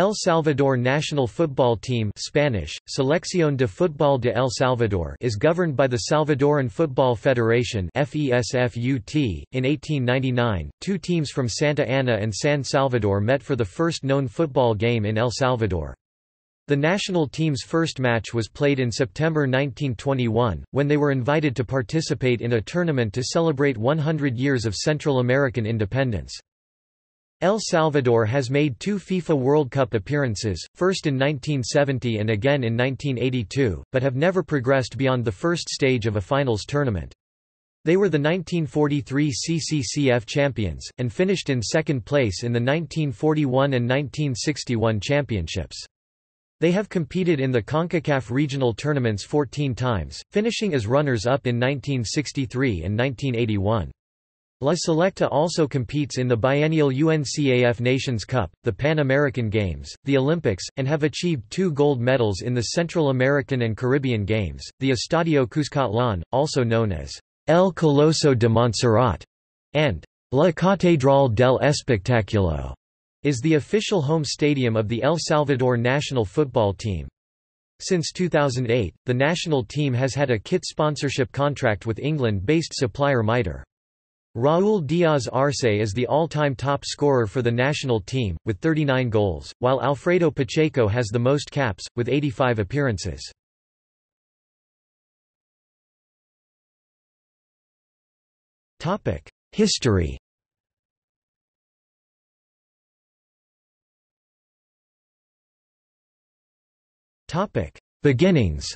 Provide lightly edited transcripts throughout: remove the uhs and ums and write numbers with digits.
El Salvador national football team (Spanish: Selección de Fútbol de El Salvador) is governed by the Salvadoran Football Federation (FESFUT). In 1899, two teams from Santa Ana and San Salvador met for the first known football game in El Salvador. The national team's first match was played in September 1921, when they were invited to participate in a tournament to celebrate 100 years of Central American independence. El Salvador has made two FIFA World Cup appearances, first in 1970 and again in 1982, but have never progressed beyond the first stage of a finals tournament. They were the 1943 CCCF champions, and finished in second place in the 1941 and 1961 championships. They have competed in the CONCACAF regional tournaments 14 times, finishing as runners-up in 1963 and 1981. La Selecta also competes in the biennial UNCAF Nations Cup, the Pan American Games, the Olympics, and have achieved two gold medals in the Central American and Caribbean Games. The Estadio Cuscatlán, also known as El Coloso de Montserrat and La Catedral del Espectáculo, is the official home stadium of the El Salvador national football team. Since 2008, the national team has had a kit sponsorship contract with England-based supplier Mitre. Raúl Díaz Arce is the all-time top scorer for the national team, with 39 goals, while Alfredo Pacheco has the most caps, with 85 appearances. History. Beginnings.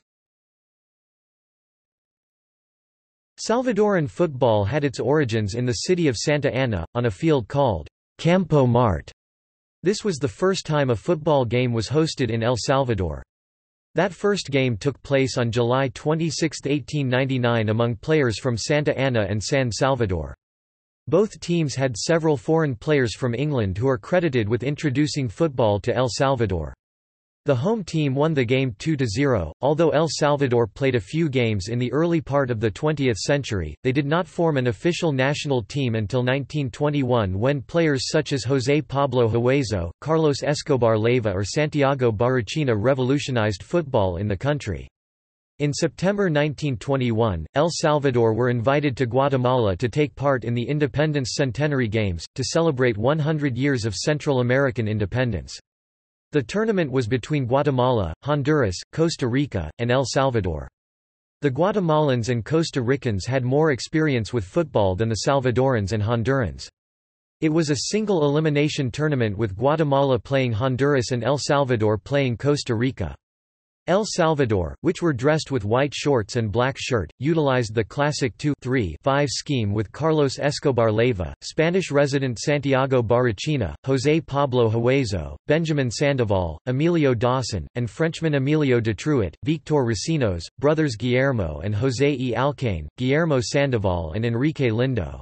Salvadoran football had its origins in the city of Santa Ana, on a field called Campo Marte. This was the first time a football game was hosted in El Salvador. That first game took place on July 26, 1899 among players from Santa Ana and San Salvador. Both teams had several foreign players from England who are credited with introducing football to El Salvador. The home team won the game 2-0. Although El Salvador played a few games in the early part of the 20th century, they did not form an official national team until 1921, when players such as José Pablo Hueso, Carlos Escobar Leyva, or Santiago Barrachina revolutionized football in the country. In September 1921, El Salvador were invited to Guatemala to take part in the Independence Centenary Games, to celebrate 100 years of Central American independence. The tournament was between Guatemala, Honduras, Costa Rica, and El Salvador. The Guatemalans and Costa Ricans had more experience with football than the Salvadorans and Hondurans. It was a single elimination tournament, with Guatemala playing Honduras and El Salvador playing Costa Rica. El Salvador, which were dressed with white shorts and black shirt, utilized the classic 2-3-5 scheme with Carlos Escobar Leyva, Spanish resident Santiago Barrachina, José Pablo Hueso, Benjamin Sandoval, Emilio Dawson, and Frenchman Emilio de Truit, Victor Racinos, brothers Guillermo and José E. Alcaine, Guillermo Sandoval and Enrique Lindo.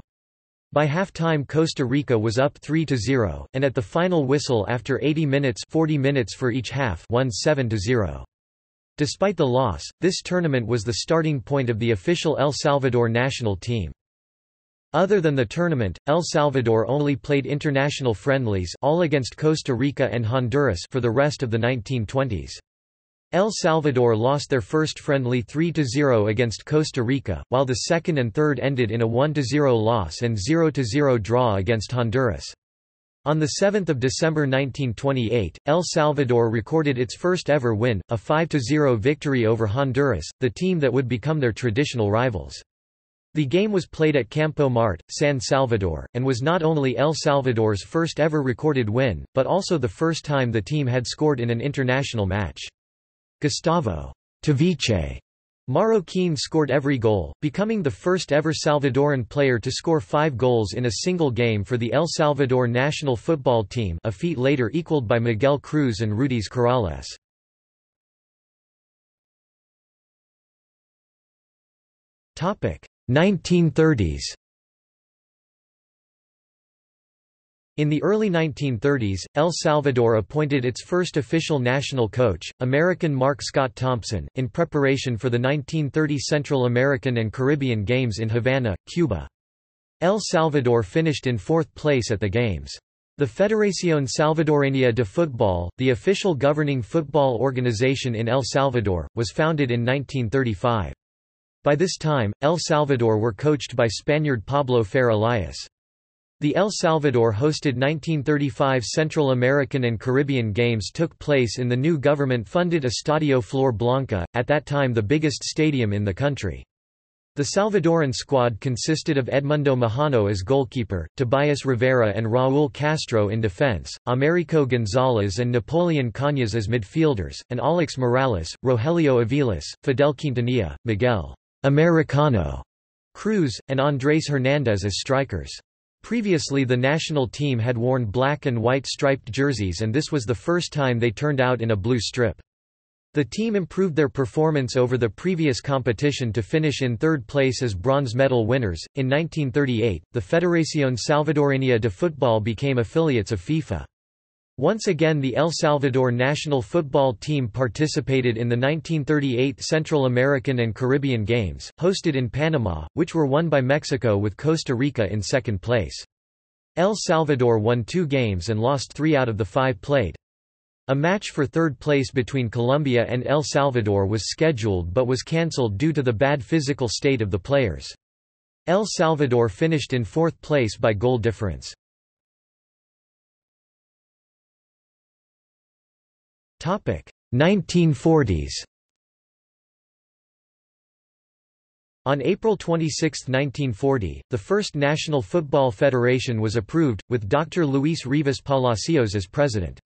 By halftime, Costa Rica was up 3-0, and at the final whistle after 80 minutes 40 minutes for each half won 7-0. Despite the loss, this tournament was the starting point of the official El Salvador national team. Other than the tournament, El Salvador only played international friendlies, all against Costa Rica and Honduras, for the rest of the 1920s. El Salvador lost their first friendly 3-0 against Costa Rica, while the second and third ended in a 1-0 loss and 0-0 draw against Honduras. On 7 December 1928, El Salvador recorded its first ever win, a 5-0 victory over Honduras, the team that would become their traditional rivals. The game was played at Campo Marte, San Salvador, and was not only El Salvador's first ever recorded win, but also the first time the team had scored in an international match. Gustavo Toviche Marroquín scored every goal, becoming the first ever Salvadoran player to score 5 goals in a single game for the El Salvador national football team, a feat later equaled by Miguel Cruz and Rudis Corrales. Topic: 1930s. In the early 1930s, El Salvador appointed its first official national coach, American Mark Scott Thompson, in preparation for the 1930 Central American and Caribbean Games in Havana, Cuba. El Salvador finished in 4th place at the Games. The Federación Salvadoreña de Football, the official governing football organization in El Salvador, was founded in 1935. By this time, El Salvador were coached by Spaniard Pablo Ferre Elias. The El Salvador hosted 1935 Central American and Caribbean Games took place in the new government-funded Estadio Flor Blanca, at that time the biggest stadium in the country. The Salvadoran squad consisted of Edmundo Majano as goalkeeper, Tobias Rivera and Raúl Castro in defense, Américo González and Napoleon Cañas as midfielders, and Alex Morales, Rogelio Aviles, Fidel Quintanilla, Miguel Americano Cruz, and Andrés Hernández as strikers. Previously the national team had worn black and white striped jerseys and this was the first time they turned out in a blue strip. The team improved their performance over the previous competition to finish in third place as bronze medal winners. In 1938, the Federación Salvadoreña de Football became affiliates of FIFA. Once again, the El Salvador national football team participated in the 1938 Central American and Caribbean Games, hosted in Panama, which were won by Mexico with Costa Rica in second place. El Salvador won 2 games and lost 3 out of the 5 played. A match for third place between Colombia and El Salvador was scheduled but was cancelled due to the bad physical state of the players. El Salvador finished in fourth place by goal difference. Topic: 1940s. On April 26, 1940, the first National Football Federation was approved, with Dr. Luis Rivas Palacios as president.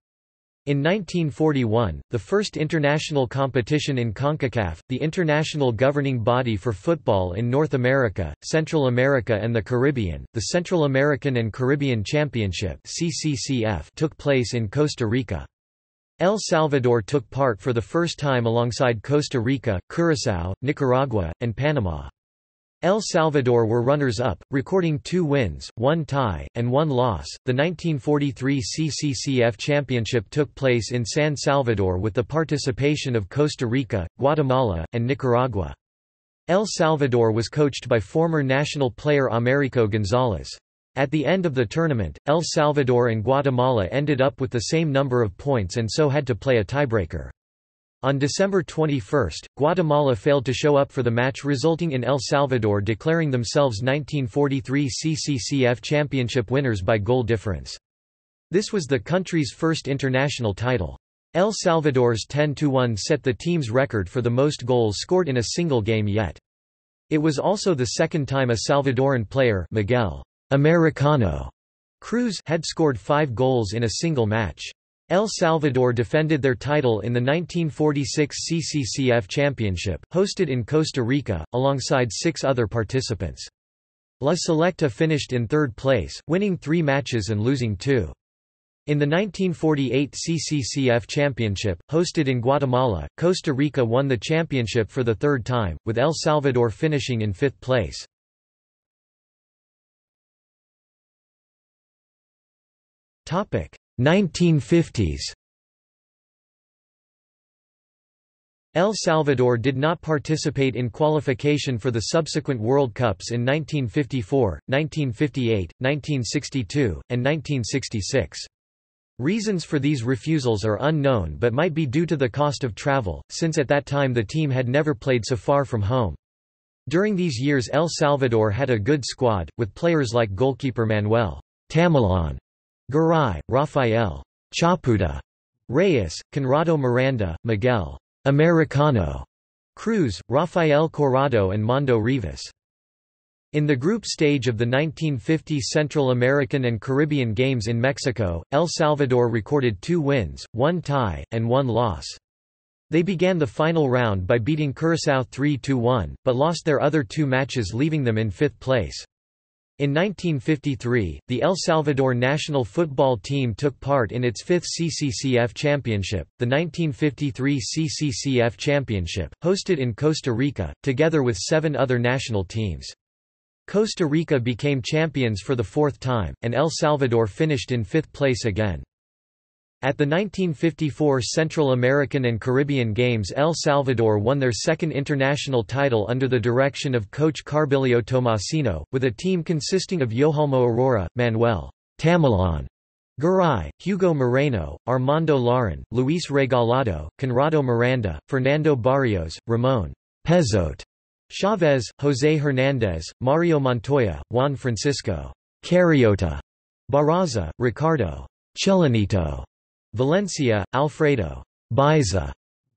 In 1941, the first international competition in CONCACAF, the international governing body for football in North America, Central America and the Caribbean, the Central American and Caribbean Championship (CCCF) took place in Costa Rica. El Salvador took part for the first time alongside Costa Rica, Curaçao, Nicaragua, and Panama. El Salvador were runners-up, recording 2 wins, 1 tie, and 1 loss. The 1943 CCCF Championship took place in San Salvador with the participation of Costa Rica, Guatemala, and Nicaragua. El Salvador was coached by former national player Américo González. At the end of the tournament, El Salvador and Guatemala ended up with the same number of points and so had to play a tiebreaker. On December 21, Guatemala failed to show up for the match, resulting in El Salvador declaring themselves 1943 CCCF Championship winners by goal difference. This was the country's first international title. El Salvador's 10-1 set the team's record for the most goals scored in a single game yet. It was also the second time a Salvadoran player, Miguel Americano Cruz, had scored 5 goals in a single match. El Salvador defended their title in the 1946 CCCF Championship, hosted in Costa Rica, alongside 6 other participants. La Selecta finished in third place, winning 3 matches and losing 2. In the 1948 CCCF Championship, hosted in Guatemala, Costa Rica won the championship for the third time, with El Salvador finishing in fifth place. Topic: 1950s. El Salvador did not participate in qualification for the subsequent World Cups in 1954, 1958, 1962, and 1966. Reasons for these refusals are unknown but might be due to the cost of travel, since at that time the team had never played so far from home. During these years El Salvador had a good squad, with players like goalkeeper Manuel Tamalón Garay, Rafael Chaputa Reyes, Conrado Miranda, Miguel Americano Cruz, Rafael Corrado and Mondo Rivas. In the group stage of the 1950 Central American and Caribbean Games in Mexico, El Salvador recorded 2 wins, 1 tie, and 1 loss. They began the final round by beating Curaçao 3-1, but lost their other 2 matches, leaving them in 5th place. In 1953, the El Salvador national football team took part in its 5th CCCF Championship, the 1953 CCCF Championship, hosted in Costa Rica, together with 7 other national teams. Costa Rica became champions for the 4th time, and El Salvador finished in 5th place again. At the 1954 Central American and Caribbean Games, El Salvador won their second international title under the direction of coach Carbilio Tomasino, with a team consisting of Yohalmo Aurora, Manuel Tamalón Garay, Hugo Moreno, Armando Laran, Luis Regalado, Conrado Miranda, Fernando Barrios, Ramon Pezote Chavez, Jose Hernandez, Mario Montoya, Juan Francisco Carriota Barraza, Ricardo Chelanito Valencia, Alfredo Baiza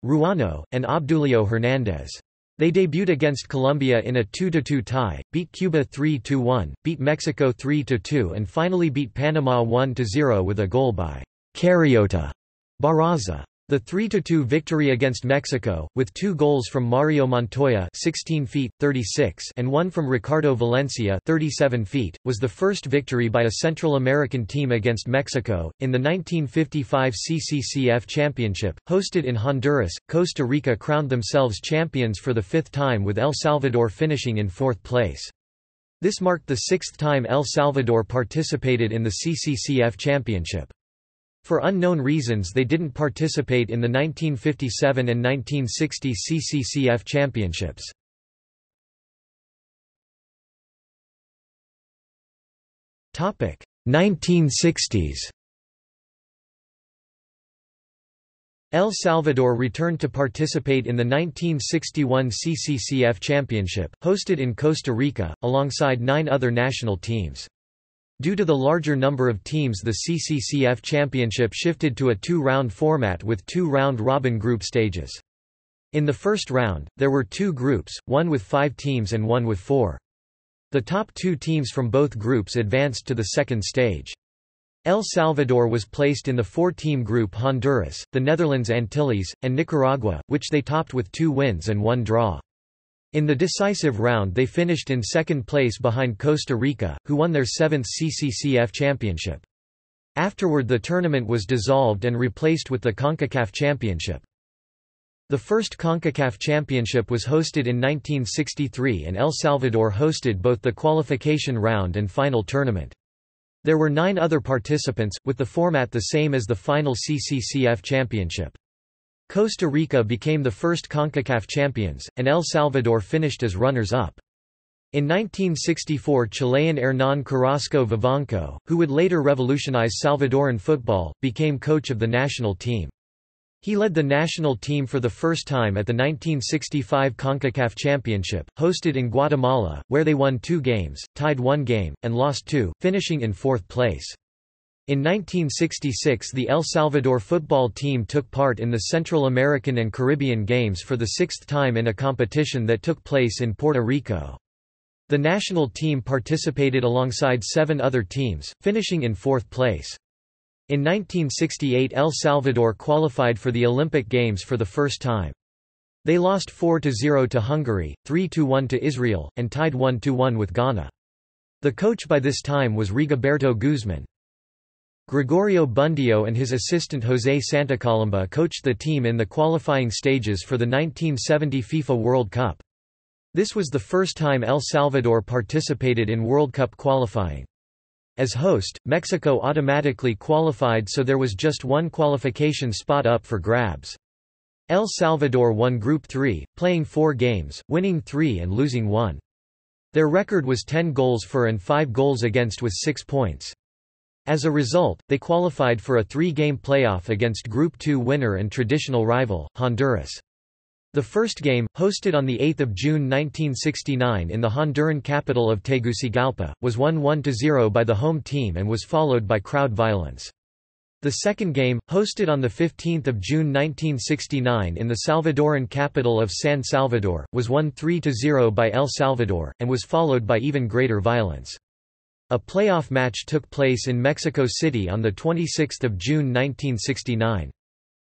Ruano, and Obdulio Hernandez. They debuted against Colombia in a 2-2 tie, beat Cuba 3-1, beat Mexico 3-2 and finally beat Panama 1-0 with a goal by Carriota Barraza. The 3-2 victory against Mexico, with two goals from Mario Montoya 16 feet, 36 and one from Ricardo Valencia 37 feet, was the first victory by a Central American team against Mexico, in the 1955 CCCF Championship, hosted in Honduras. Costa Rica crowned themselves champions for the fifth time with El Salvador finishing in fourth place. This marked the sixth time El Salvador participated in the CCCF Championship. For unknown reasons they didn't participate in the 1957 and 1960 CCCF championships. Topic: 1960s. El Salvador returned to participate in the 1961 CCCF championship, hosted in Costa Rica, alongside 9 other national teams. Due to the larger number of teams, the CCCF Championship shifted to a two-round format with two round-robin group stages. In the first round, there were two groups, one with 5 teams and one with 4. The top 2 teams from both groups advanced to the second stage. El Salvador was placed in the 4-team group Honduras, the Netherlands Antilles, and Nicaragua, which they topped with 2 wins and 1 draw. In the decisive round they finished in second place behind Costa Rica, who won their 7th CCCF championship. Afterward the tournament was dissolved and replaced with the CONCACAF championship. The first CONCACAF championship was hosted in 1963 and El Salvador hosted both the qualification round and final tournament. There were 9 other participants, with the format the same as the final CCCF championship. Costa Rica became the first CONCACAF champions, and El Salvador finished as runners-up. In 1964 Chilean Hernán Carrasco Vivanco, who would later revolutionize Salvadoran football, became coach of the national team. He led the national team for the first time at the 1965 CONCACAF Championship, hosted in Guatemala, where they won 2 games, tied 1 game, and lost 2, finishing in 4th place. In 1966 the El Salvador football team took part in the Central American and Caribbean Games for the 6th time in a competition that took place in Puerto Rico. The national team participated alongside 7 other teams, finishing in 4th place. In 1968 El Salvador qualified for the Olympic Games for the first time. They lost 4-0 to Hungary, 3-1 to Israel, and tied 1-1 with Ghana. The coach by this time was Rigoberto Guzman. Gregorio Bundio and his assistant José Santacolomba coached the team in the qualifying stages for the 1970 FIFA World Cup. This was the first time El Salvador participated in World Cup qualifying. As host, Mexico automatically qualified, so there was just one qualification spot up for grabs. El Salvador won Group 3, playing 4 games, winning 3 and losing 1. Their record was 10 goals for and 5 goals against with 6 points. As a result, they qualified for a 3-game playoff against Group 2 winner and traditional rival, Honduras. The first game, hosted on 8 June 1969 in the Honduran capital of Tegucigalpa, was won 1-0 by the home team and was followed by crowd violence. The second game, hosted on 15 June 1969 in the Salvadoran capital of San Salvador, was won 3-0 by El Salvador, and was followed by even greater violence. A playoff match took place in Mexico City on 26 June 1969.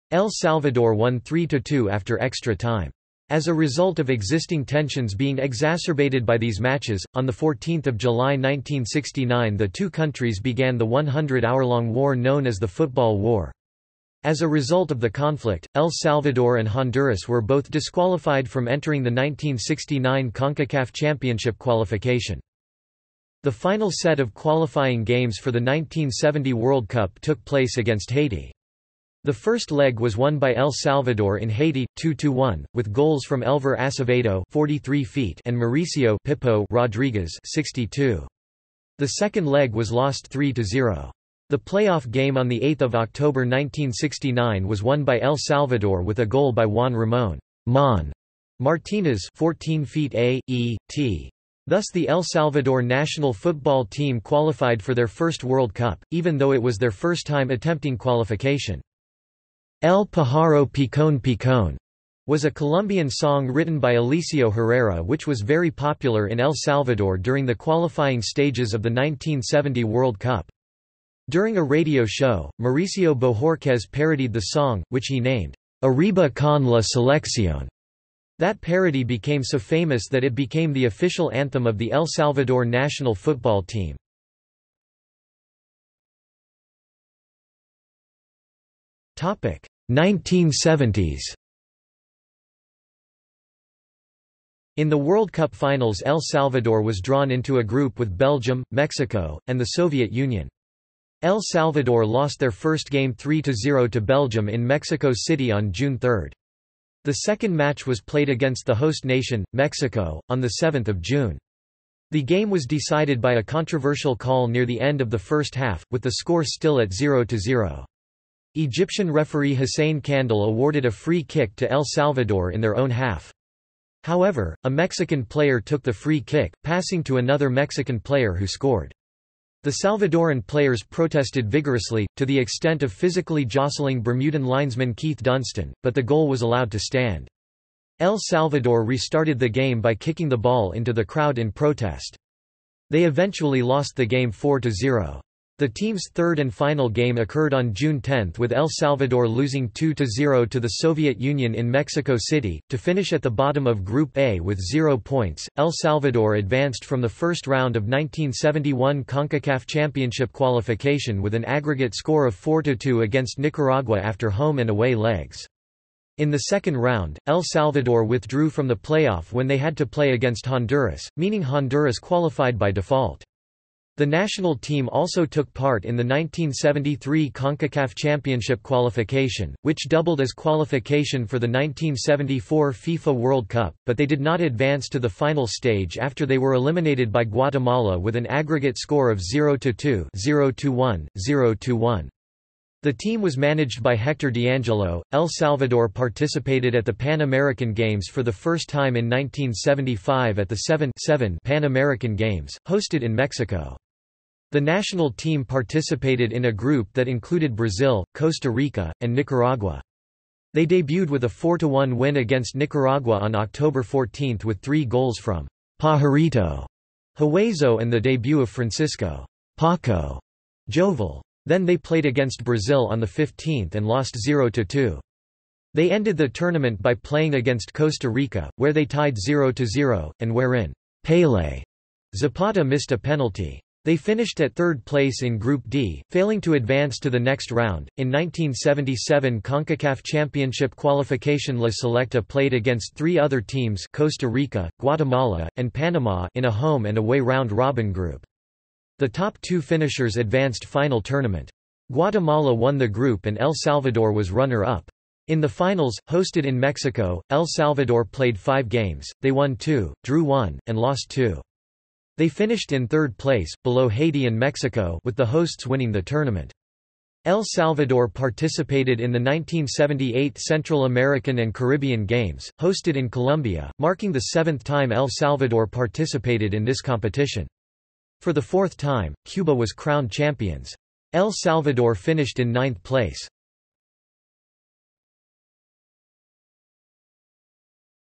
El Salvador won 3-2 after extra time. As a result of existing tensions being exacerbated by these matches, on 14 July 1969 the two countries began the 100-hour-long war known as the Football War. As a result of the conflict, El Salvador and Honduras were both disqualified from entering the 1969 CONCACAF Championship qualification. The final set of qualifying games for the 1970 World Cup took place against Haiti. The first leg was won by El Salvador in Haiti, 2-1, with goals from Elver Acevedo 43 feet and Mauricio "Pipo" Rodríguez 62. The second leg was lost 3-0. The playoff game on 8 October 1969 was won by El Salvador with a goal by Juan Ramon "Mon" Martinez 14 feet A.E.T. Thus the El Salvador national football team qualified for their first World Cup, even though it was their first time attempting qualification. El Pájaro Picón Picón was a Colombian song written by Alicio Herrera which was very popular in El Salvador during the qualifying stages of the 1970 World Cup. During a radio show, Mauricio Bojorquez parodied the song, which he named, "Arriba con la Selección." That parody became so famous that it became the official anthem of the El Salvador national football team. == 1970s == In the World Cup finals El Salvador was drawn into a group with Belgium, Mexico, and the Soviet Union. El Salvador lost their first game 3-0 to Belgium in Mexico City on June 3. The second match was played against the host nation, Mexico, on 7 June. The game was decided by a controversial call near the end of the first half, with the score still at 0-0. Egyptian referee Hussein Kandel awarded a free kick to El Salvador in their own half. However, a Mexican player took the free kick, passing to another Mexican player who scored. The Salvadoran players protested vigorously, to the extent of physically jostling Bermudan linesman Keith Dunston, but the goal was allowed to stand. El Salvador restarted the game by kicking the ball into the crowd in protest. They eventually lost the game 4-0. The team's third and final game occurred on June 10 with El Salvador losing 2-0 to the Soviet Union in Mexico City, to finish at the bottom of Group A with 0 points. El Salvador advanced from the first round of 1971 CONCACAF Championship qualification with an aggregate score of 4-2 against Nicaragua after home and away legs. In the second round, El Salvador withdrew from the playoff when they had to play against Honduras, meaning Honduras qualified by default. The national team also took part in the 1973 CONCACAF Championship qualification, which doubled as qualification for the 1974 FIFA World Cup, but they did not advance to the final stage after they were eliminated by Guatemala with an aggregate score of 0-2, 0-1, 0-1. The team was managed by Hector D'Angelo. El Salvador participated at the Pan American Games for the first time in 1975 at the 7-7 Pan American Games, hosted in Mexico. The national team participated in a group that included Brazil, Costa Rica, and Nicaragua. They debuted with a 4-1 win against Nicaragua on October 14 with 3 goals from Pajarito Hueso and the debut of Francisco Paco Jovel. Then they played against Brazil on the 15th and lost 0-2. They ended the tournament by playing against Costa Rica, where they tied 0-0, and wherein Pelé Zapata missed a penalty. They finished at third place in Group D, failing to advance to the next round. In 1977 CONCACAF Championship qualification La Selecta played against 3 other teams Costa Rica, Guatemala, and Panama in a home and away round-robin group. The top 2 finishers advanced final tournament. Guatemala won the group and El Salvador was runner-up. In the finals, hosted in Mexico, El Salvador played 5 games, they won 2, drew 1, and lost 2. They finished in third place, below Haiti and Mexico, with the hosts winning the tournament. El Salvador participated in the 1978 Central American and Caribbean Games, hosted in Colombia, marking the 7th time El Salvador participated in this competition. For the 4th time, Cuba was crowned champions. El Salvador finished in 9th place.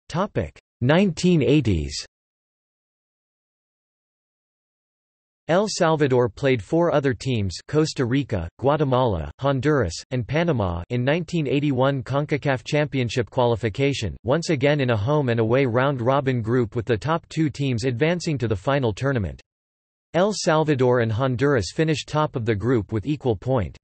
Topic: 1980s. El Salvador played 4 other teams Costa Rica, Guatemala, Honduras, and Panama in 1981 CONCACAF Championship qualification, once again in a home and away round-robin group with the top 2 teams advancing to the final tournament. El Salvador and Honduras finished top of the group with equal point.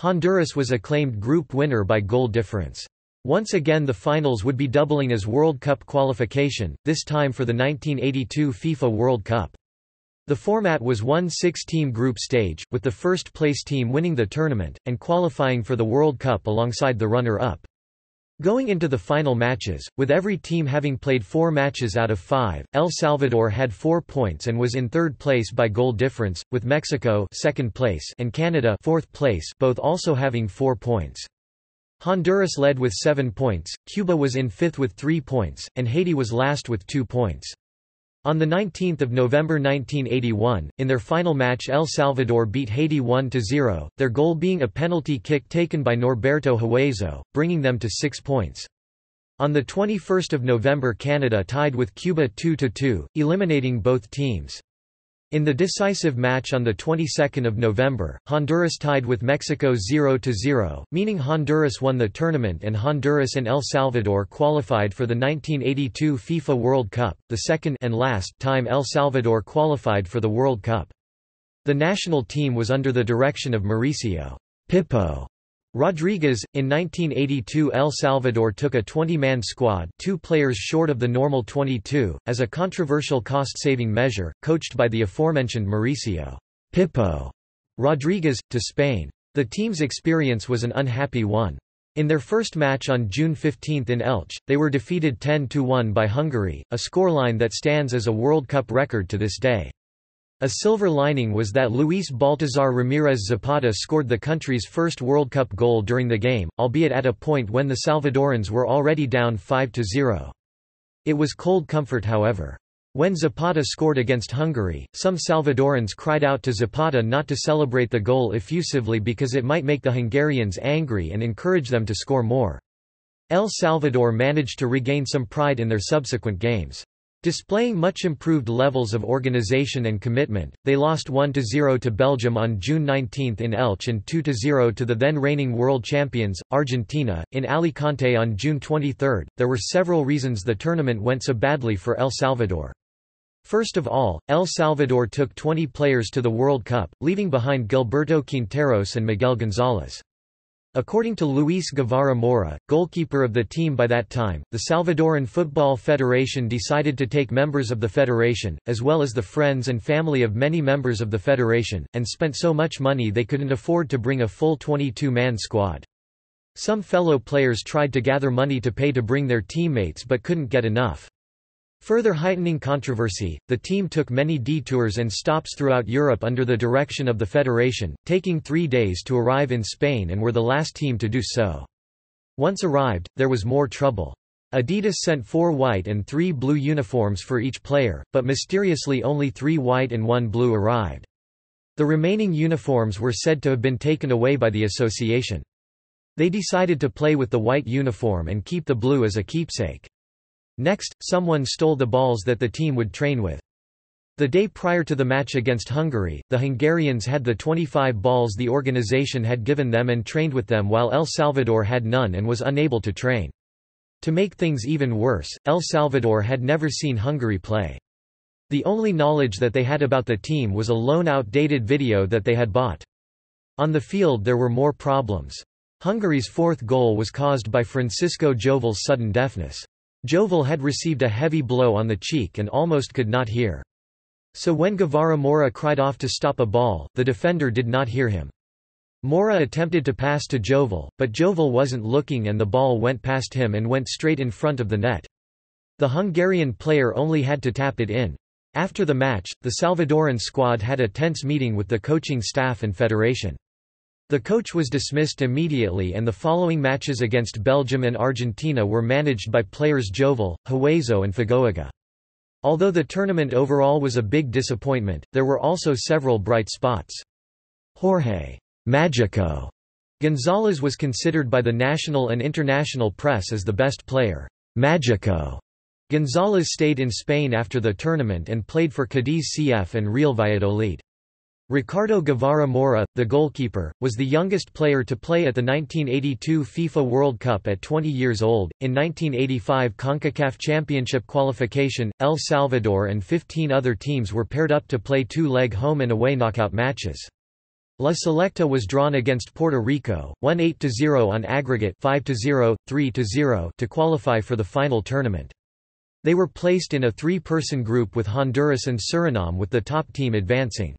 Honduras was acclaimed group winner by goal difference. Once again the finals would be doubling as World Cup qualification, this time for the 1982 FIFA World Cup. The format was 1 6-team group stage, with the first place team winning the tournament, and qualifying for the World Cup alongside the runner-up. Going into the final matches, with every team having played 4 matches out of 5, El Salvador had 4 points and was in third place by goal difference, with Mexico second place and Canada fourth place both also having 4 points. Honduras led with 7 points, Cuba was in fifth with 3 points, and Haiti was last with 2 points. On 19 November 1981, in their final match El Salvador beat Haiti 1-0, their goal being a penalty kick taken by Norberto Hueso, bringing them to 6 points. On 21 November Canada tied with Cuba 2-2, eliminating both teams. In the decisive match on 22 November, Honduras tied with Mexico 0-0, meaning Honduras won the tournament and Honduras and El Salvador qualified for the 1982 FIFA World Cup, the second and last time El Salvador qualified for the World Cup. The national team was under the direction of Mauricio "Pipo" Rodríguez. In 1982 El Salvador took a 20-man squad, 2 players short of the normal 22, as a controversial cost-saving measure, coached by the aforementioned Mauricio "Pipo" Rodríguez, to Spain. The team's experience was an unhappy one. In their first match on June 15 in Elche, they were defeated 10-1 by Hungary, a scoreline that stands as a World Cup record to this day. A silver lining was that Luis Baltasar Ramirez Zapata scored the country's first World Cup goal during the game, albeit at a point when the Salvadorans were already down 5-0. It was cold comfort, however. When Zapata scored against Hungary, some Salvadorans cried out to Zapata not to celebrate the goal effusively because it might make the Hungarians angry and encourage them to score more. El Salvador managed to regain some pride in their subsequent games. Displaying much improved levels of organization and commitment, they lost 1-0 to Belgium on June 19 in Elche and 2-0 to the then reigning world champions, Argentina, in Alicante on June 23. There were several reasons the tournament went so badly for El Salvador. First of all, El Salvador took 20 players to the World Cup, leaving behind Gilberto Quinteros and Miguel González. According to Luis Guevara Mora, goalkeeper of the team by that time, the Salvadoran Football Federation decided to take members of the federation, as well as the friends and family of many members of the federation, and spent so much money they couldn't afford to bring a full 22-man squad. Some fellow players tried to gather money to pay to bring their teammates but couldn't get enough. Further heightening controversy, the team took many detours and stops throughout Europe under the direction of the federation, taking 3 days to arrive in Spain and were the last team to do so. Once arrived, there was more trouble. Adidas sent 4 white and 3 blue uniforms for each player, but mysteriously only 3 white and 1 blue arrived. The remaining uniforms were said to have been taken away by the association. They decided to play with the white uniform and keep the blue as a keepsake. Next, someone stole the balls that the team would train with. The day prior to the match against Hungary, the Hungarians had the 25 balls the organization had given them and trained with them, while El Salvador had none and was unable to train. To make things even worse, El Salvador had never seen Hungary play. The only knowledge that they had about the team was a lone outdated video that they had bought. On the field there were more problems. Hungary's fourth goal was caused by Francisco Jovel's sudden deafness. Jovel had received a heavy blow on the cheek and almost could not hear. So when Guevara Mora cried off to stop a ball, the defender did not hear him. Mora attempted to pass to Jovel, but Jovel wasn't looking and the ball went past him and went straight in front of the net. The Hungarian player only had to tap it in. After the match, the Salvadoran squad had a tense meeting with the coaching staff and federation. The coach was dismissed immediately and the following matches against Belgium and Argentina were managed by players Jovel, Hueso and Fagoaga. Although the tournament overall was a big disappointment, there were also several bright spots. Jorge "Magico" Gonzalez was considered by the national and international press as the best player. Magico Gonzalez stayed in Spain after the tournament and played for Cadiz CF and Real Valladolid. Ricardo Guevara Mora, the goalkeeper, was the youngest player to play at the 1982 FIFA World Cup at 20 years old. In 1985 CONCACAF Championship qualification, El Salvador and 15 other teams were paired up to play 2-leg home and away knockout matches. La Selecta was drawn against Puerto Rico, won 8-0 on aggregate 5-0, 3-0 to qualify for the final tournament. They were placed in a 3-person group with Honduras and Suriname, with the top team advancing.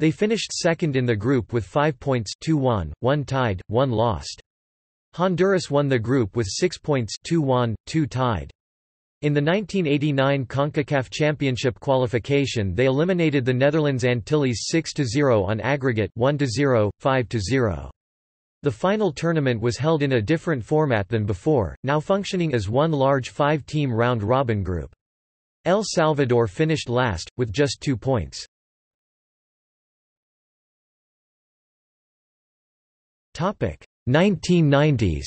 They finished second in the group with 5 points, 2 won, 1 tied, 1 lost. Honduras won the group with 6 points, 2-1, 2 tied. In the 1989 CONCACAF Championship qualification they eliminated the Netherlands Antilles 6-0 on aggregate 1-0, 5-0. The final tournament was held in a different format than before, now functioning as one large five-team round-robin group. El Salvador finished last, with just 2 points. Topic: 1990s.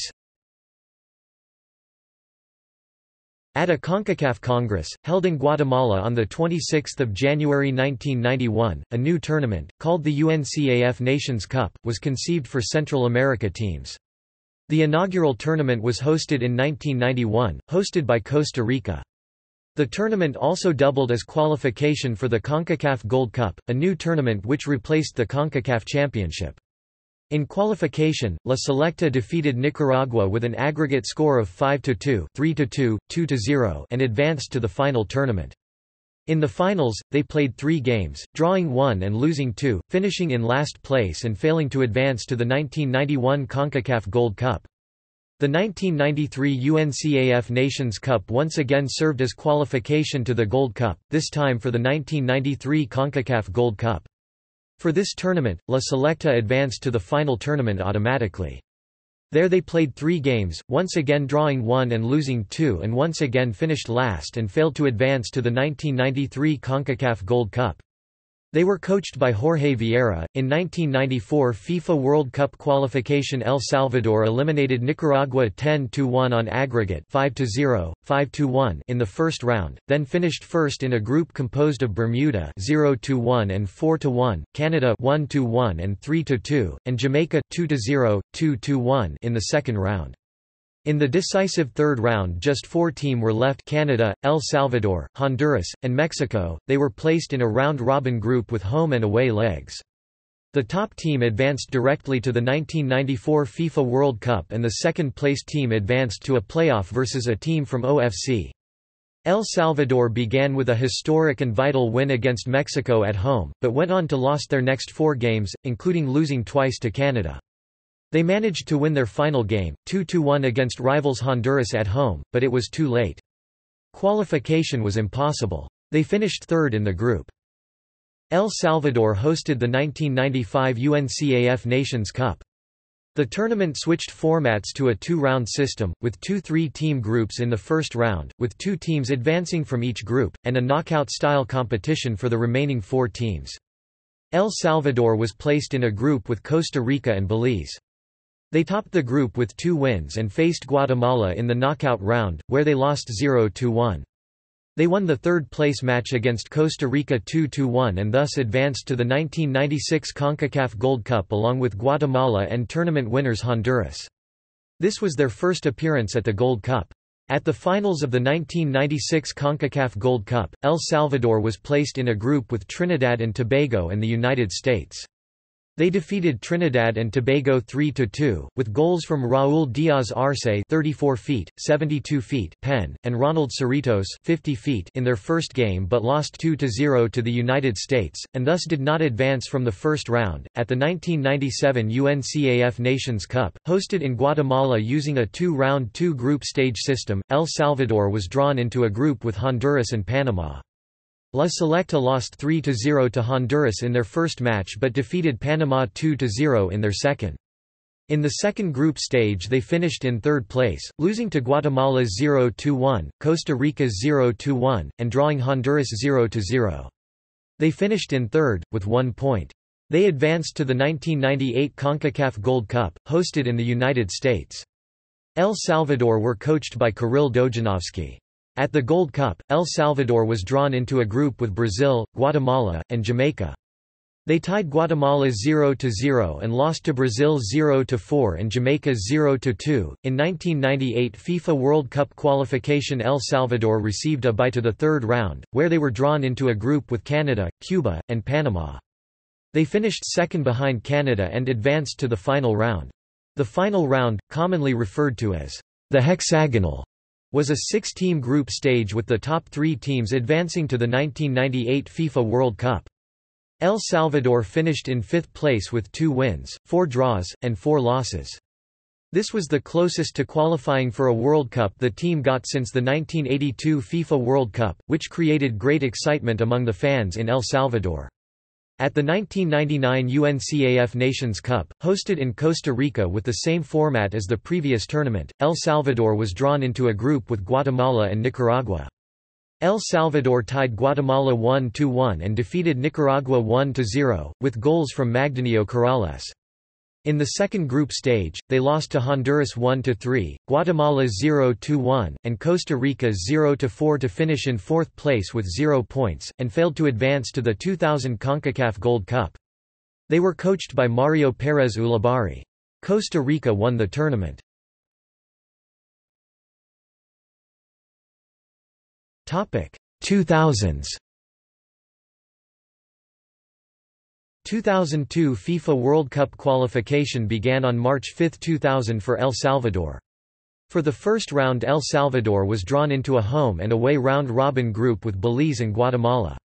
At a CONCACAF Congress, held in Guatemala on 26 January 1991, a new tournament, called the UNCAF Nations Cup, was conceived for Central America teams. The inaugural tournament was hosted in 1991, hosted by Costa Rica. The tournament also doubled as qualification for the CONCACAF Gold Cup, a new tournament which replaced the CONCACAF Championship. In qualification, La Selecta defeated Nicaragua with an aggregate score of 5-2, 3-2, 2-0 and advanced to the final tournament. In the finals, they played 3 games, drawing 1 and losing 2, finishing in last place and failing to advance to the 1991 CONCACAF Gold Cup. The 1993 UNCAF Nations Cup once again served as qualification to the Gold Cup, this time for the 1993 CONCACAF Gold Cup. For this tournament, La Selecta advanced to the final tournament automatically. There they played 3 games, once again drawing 1 and losing 2 and once again finished last and failed to advance to the 1993 CONCACAF Gold Cup. They were coached by Jorge Vieira. In 1994 FIFA World Cup qualification El Salvador eliminated Nicaragua 10-1 on aggregate 5-0, 5-1 in the first round, then finished first in a group composed of Bermuda 0-1 and 4-1, Canada 1-1 and 3-2, and Jamaica 2-0, 2-1 in the second round. In the decisive third round just 4 teams were left: Canada, El Salvador, Honduras, and Mexico. They were placed in a round-robin group with home and away legs. The top team advanced directly to the 1994 FIFA World Cup and the second-place team advanced to a playoff versus a team from OFC. El Salvador began with a historic and vital win against Mexico at home, but went on to lose their next 4 games, including losing twice to Canada. They managed to win their final game, 2-1 against rivals Honduras at home, but it was too late. Qualification was impossible. They finished third in the group. El Salvador hosted the 1995 UNCAF Nations Cup. The tournament switched formats to a 2-round system, with 2 3-team groups in the first round, with 2 teams advancing from each group, and a knockout-style competition for the remaining 4 teams. El Salvador was placed in a group with Costa Rica and Belize. They topped the group with 2 wins and faced Guatemala in the knockout round, where they lost 0-1. They won the third-place match against Costa Rica 2-1 and thus advanced to the 1996 CONCACAF Gold Cup along with Guatemala and tournament winners Honduras. This was their first appearance at the Gold Cup. At the finals of the 1996 CONCACAF Gold Cup, El Salvador was placed in a group with Trinidad and Tobago and the United States. They defeated Trinidad and Tobago 3-2, with goals from Raúl Díaz Arce 34 feet, 72 feet pen, and Ronald Cerritos 50 feet in their first game but lost 2-0 to the United States, and thus did not advance from the first round. At the 1997 UNCAF Nations Cup, hosted in Guatemala using a 2-round 2-group stage system, El Salvador was drawn into a group with Honduras and Panama. La Selecta lost 3-0 to Honduras in their first match but defeated Panama 2-0 in their second. In the second group stage they finished in third place, losing to Guatemala 0-1, Costa Rica 0-1, and drawing Honduras 0-0. They finished in third, with 1 point. They advanced to the 1998 CONCACAF Gold Cup, hosted in the United States. El Salvador were coached by Kirill Dojanovsky. At the Gold Cup, El Salvador was drawn into a group with Brazil, Guatemala, and Jamaica. They tied Guatemala 0-0 and lost to Brazil 0-4 and Jamaica 0-2. In 1998 FIFA World Cup qualification El Salvador received a bye to the third round, where they were drawn into a group with Canada, Cuba, and Panama. They finished second behind Canada and advanced to the final round. The final round, commonly referred to as the hexagonal, was a 6-team group stage with the top 3 teams advancing to the 1998 FIFA World Cup. El Salvador finished in 5th place with 2 wins, 4 draws, and 4 losses. This was the closest to qualifying for a World Cup the team got since the 1982 FIFA World Cup, which created great excitement among the fans in El Salvador. At the 1999 UNCAF Nations Cup, hosted in Costa Rica with the same format as the previous tournament, El Salvador was drawn into a group with Guatemala and Nicaragua. El Salvador tied Guatemala 1-1 and defeated Nicaragua 1-0, with goals from Magdanio Corrales. In the second group stage, they lost to Honduras 1-3, Guatemala 0-1, and Costa Rica 0-4 to finish in fourth place with 0 points, and failed to advance to the 2000 CONCACAF Gold Cup. They were coached by Mario Pérez Ulibarri. Costa Rica won the tournament. Topic: 2000s. 2002 FIFA World Cup qualification began on March 5, 2000 for El Salvador. For the first round, El Salvador was drawn into a home and away round-robin group with Belize and Guatemala.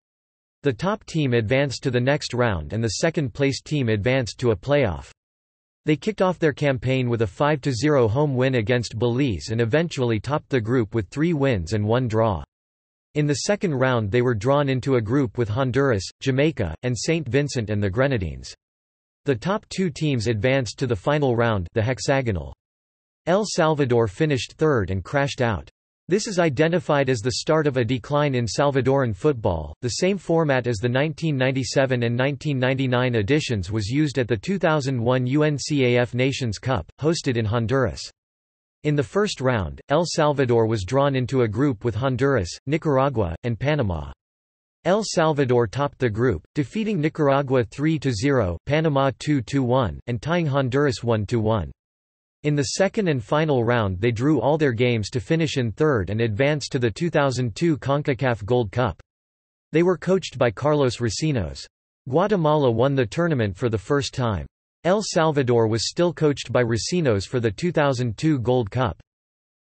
The top team advanced to the next round and the second-place team advanced to a playoff. They kicked off their campaign with a 5-0 home win against Belize and eventually topped the group with 3 wins and 1 draw. In the second round they were drawn into a group with Honduras, Jamaica, and St. Vincent and the Grenadines. The top two teams advanced to the final round, the hexagonal. El Salvador finished third and crashed out. This is identified as the start of a decline in Salvadoran football. The same format as the 1997 and 1999 editions was used at the 2001 UNCAF Nations Cup, hosted in Honduras. In the first round, El Salvador was drawn into a group with Honduras, Nicaragua, and Panama. El Salvador topped the group, defeating Nicaragua 3-0, Panama 2-1, and tying Honduras 1-1. In the second and final round they drew all their games to finish in third and advanced to the 2002 CONCACAF Gold Cup. They were coached by Carlos Recinos. Guatemala won the tournament for the first time. El Salvador was still coached by Recinos for the 2002 Gold Cup.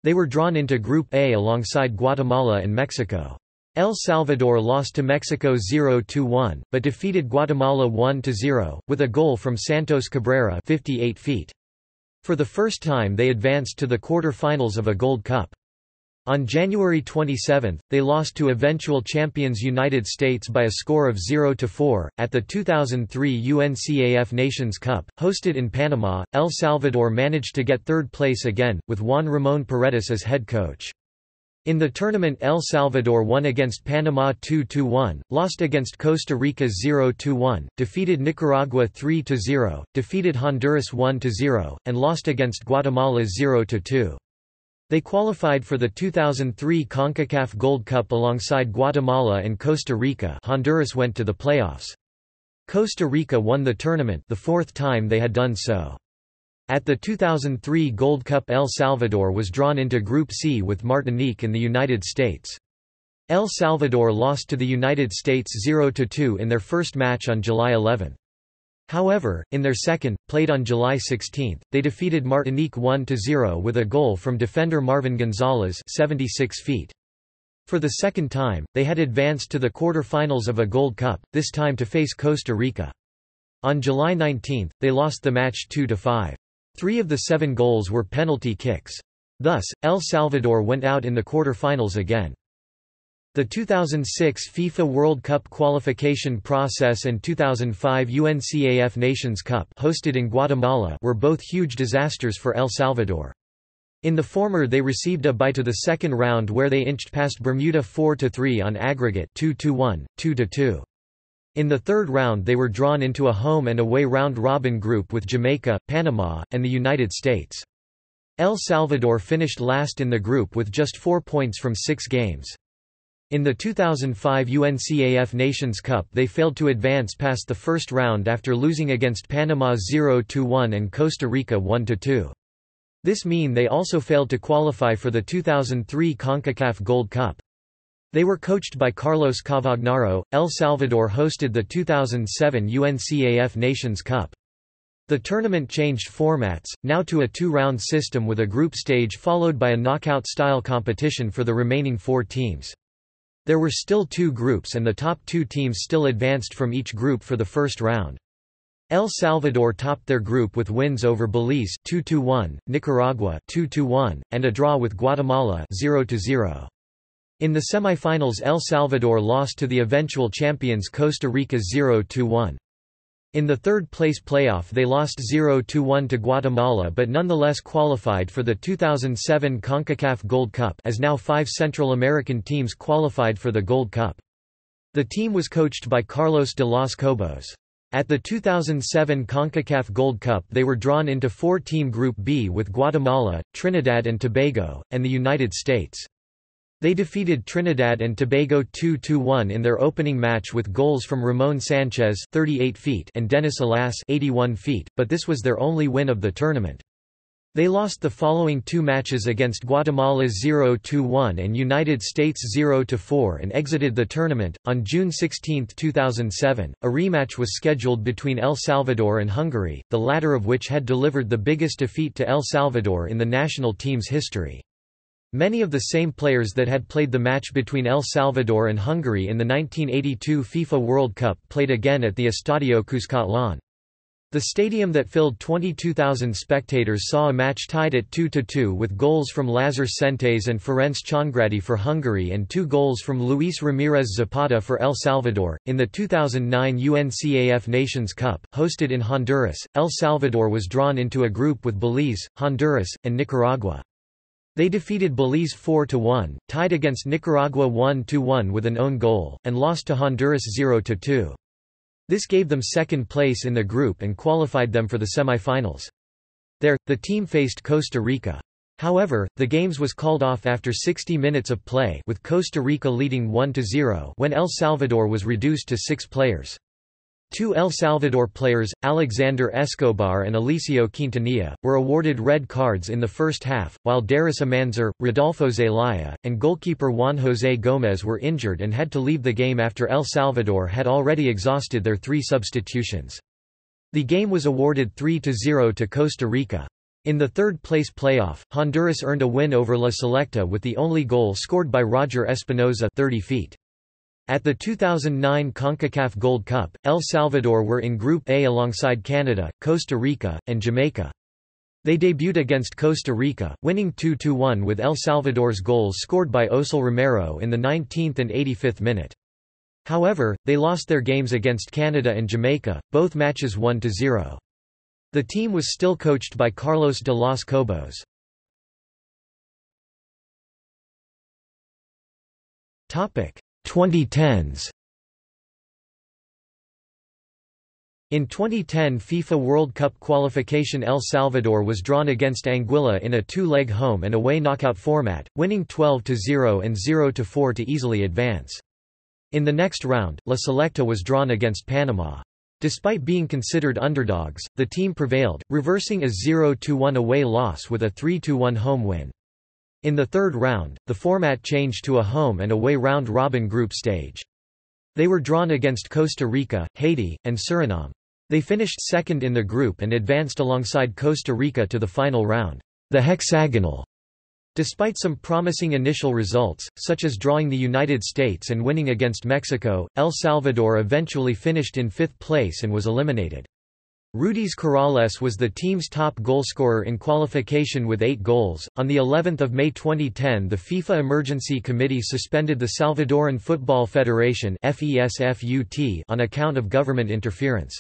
They were drawn into Group A alongside Guatemala and Mexico. El Salvador lost to Mexico 0-1, but defeated Guatemala 1-0, with a goal from Santos Cabrera 58 feet. For the first time they advanced to the quarter-finals of a Gold Cup. On January 27, they lost to eventual champions United States by a score of 0-4. At the 2003 UNCAF Nations Cup, hosted in Panama, El Salvador managed to get third place again, with Juan Ramon Paredes as head coach. In the tournament El Salvador won against Panama 2-1, lost against Costa Rica 0-1, defeated Nicaragua 3-0, defeated Honduras 1-0, and lost against Guatemala 0-2. They qualified for the 2003 CONCACAF Gold Cup alongside Guatemala and Costa Rica. Honduras went to the playoffs. Costa Rica won the tournament, the fourth time they had done so. At the 2003 Gold Cup, El Salvador was drawn into Group C with Martinique and the United States. El Salvador lost to the United States 0-2 in their first match on July 11. However, in their second, played on July 16, they defeated Martinique 1-0 with a goal from defender Marvin Gonzalez 76 feet. For the second time, they had advanced to the quarter-finals of a Gold Cup, this time to face Costa Rica. On July 19, they lost the match 2-5. 3 of the 7 goals were penalty kicks. Thus, El Salvador went out in the quarter-finals again. The 2006 FIFA World Cup qualification process and 2005 UNCAF Nations Cup, hosted in Guatemala, were both huge disasters for El Salvador. In the former they received a bye to the second round where they inched past Bermuda 4-3 on aggregate 2-1, 2-2. In the third round they were drawn into a home and away round-robin group with Jamaica, Panama, and the United States. El Salvador finished last in the group with just 4 points from 6 games. In the 2005 UNCAF Nations Cup they failed to advance past the first round after losing against Panama 0-1 and Costa Rica 1-2. This mean they also failed to qualify for the 2003 CONCACAF Gold Cup. They were coached by Carlos Cavagnaro. El Salvador hosted the 2007 UNCAF Nations Cup. The tournament changed formats, now to a 2-round system with a group stage followed by a knockout-style competition for the remaining 4 teams. There were still 2 groups and the top 2 teams still advanced from each group for the first round. El Salvador topped their group with wins over Belize 2-1, Nicaragua 2-1, and a draw with Guatemala 0-0. In the semifinals, El Salvador lost to the eventual champions Costa Rica 0-1. In the third-place playoff they lost 0-1 to Guatemala but nonetheless qualified for the 2007 CONCACAF Gold Cup, as now 5 Central American teams qualified for the Gold Cup. The team was coached by Carlos de los Cobos. At the 2007 CONCACAF Gold Cup they were drawn into 4-team Group B with Guatemala, Trinidad and Tobago, and the United States. They defeated Trinidad and Tobago 2-1 in their opening match with goals from Ramon Sanchez 38 feet and Dennis Alas 81 feet, but this was their only win of the tournament. They lost the following 2 matches against Guatemala 0-1 and United States 0-4 and exited the tournament. On June 16, 2007, a rematch was scheduled between El Salvador and Hungary, the latter of which had delivered the biggest defeat to El Salvador in the national team's history. Many of the same players that had played the match between El Salvador and Hungary in the 1982 FIFA World Cup played again at the Estadio Cuscatlán. The stadium that filled 22,000 spectators saw a match tied at 2-2 with goals from Lázár Sentés and Ferenc Csongrádi for Hungary and 2 goals from Luis Ramírez Zapata for El Salvador. In the 2009 UNCAF Nations Cup, hosted in Honduras, El Salvador was drawn into a group with Belize, Honduras, and Nicaragua. They defeated Belize 4-1, tied against Nicaragua 1-1 with an own goal, and lost to Honduras 0-2. This gave them second place in the group and qualified them for the semifinals. There, the team faced Costa Rica. However, the games was called off after 60 minutes of play, with Costa Rica leading 1-0 when El Salvador was reduced to 6 players. 2 El Salvador players, Alexander Escobar and Alicio Quintanilla, were awarded red cards in the first half, while Darius Amanzar, Rodolfo Zelaya, and goalkeeper Juan José Gómez were injured and had to leave the game after El Salvador had already exhausted their 3 substitutions. The game was awarded 3-0 to Costa Rica. In the third-place playoff, Honduras earned a win over La Selecta with the only goal scored by Roger Espinoza 30 feet. At the 2009 CONCACAF Gold Cup, El Salvador were in Group A alongside Canada, Costa Rica, and Jamaica. They debuted against Costa Rica, winning 2-1 with El Salvador's goals scored by Osael Romero in the 19th and 85th minute. However, they lost their games against Canada and Jamaica, both matches 1-0. The team was still coached by Carlos de los Cobos. Topic: 2010s. In 2010 FIFA World Cup qualification, El Salvador was drawn against Anguilla in a 2-leg home and away knockout format, winning 12-0 and 0-4 to easily advance. In the next round, La Selecta was drawn against Panama. Despite being considered underdogs, the team prevailed, reversing a 0-1 away loss with a 3-1 home win. In the third round, the format changed to a home and away round-robin group stage. They were drawn against Costa Rica, Haiti, and Suriname. They finished second in the group and advanced alongside Costa Rica to the final round, the hexagonal. Despite some promising initial results, such as drawing the United States and winning against Mexico, El Salvador eventually finished in 5th place and was eliminated. Rudis Corrales was the team's top goalscorer in qualification with 8 goals. On the 11th of May 2010, the FIFA Emergency Committee suspended the Salvadoran Football Federation (FESFUT) on account of government interference.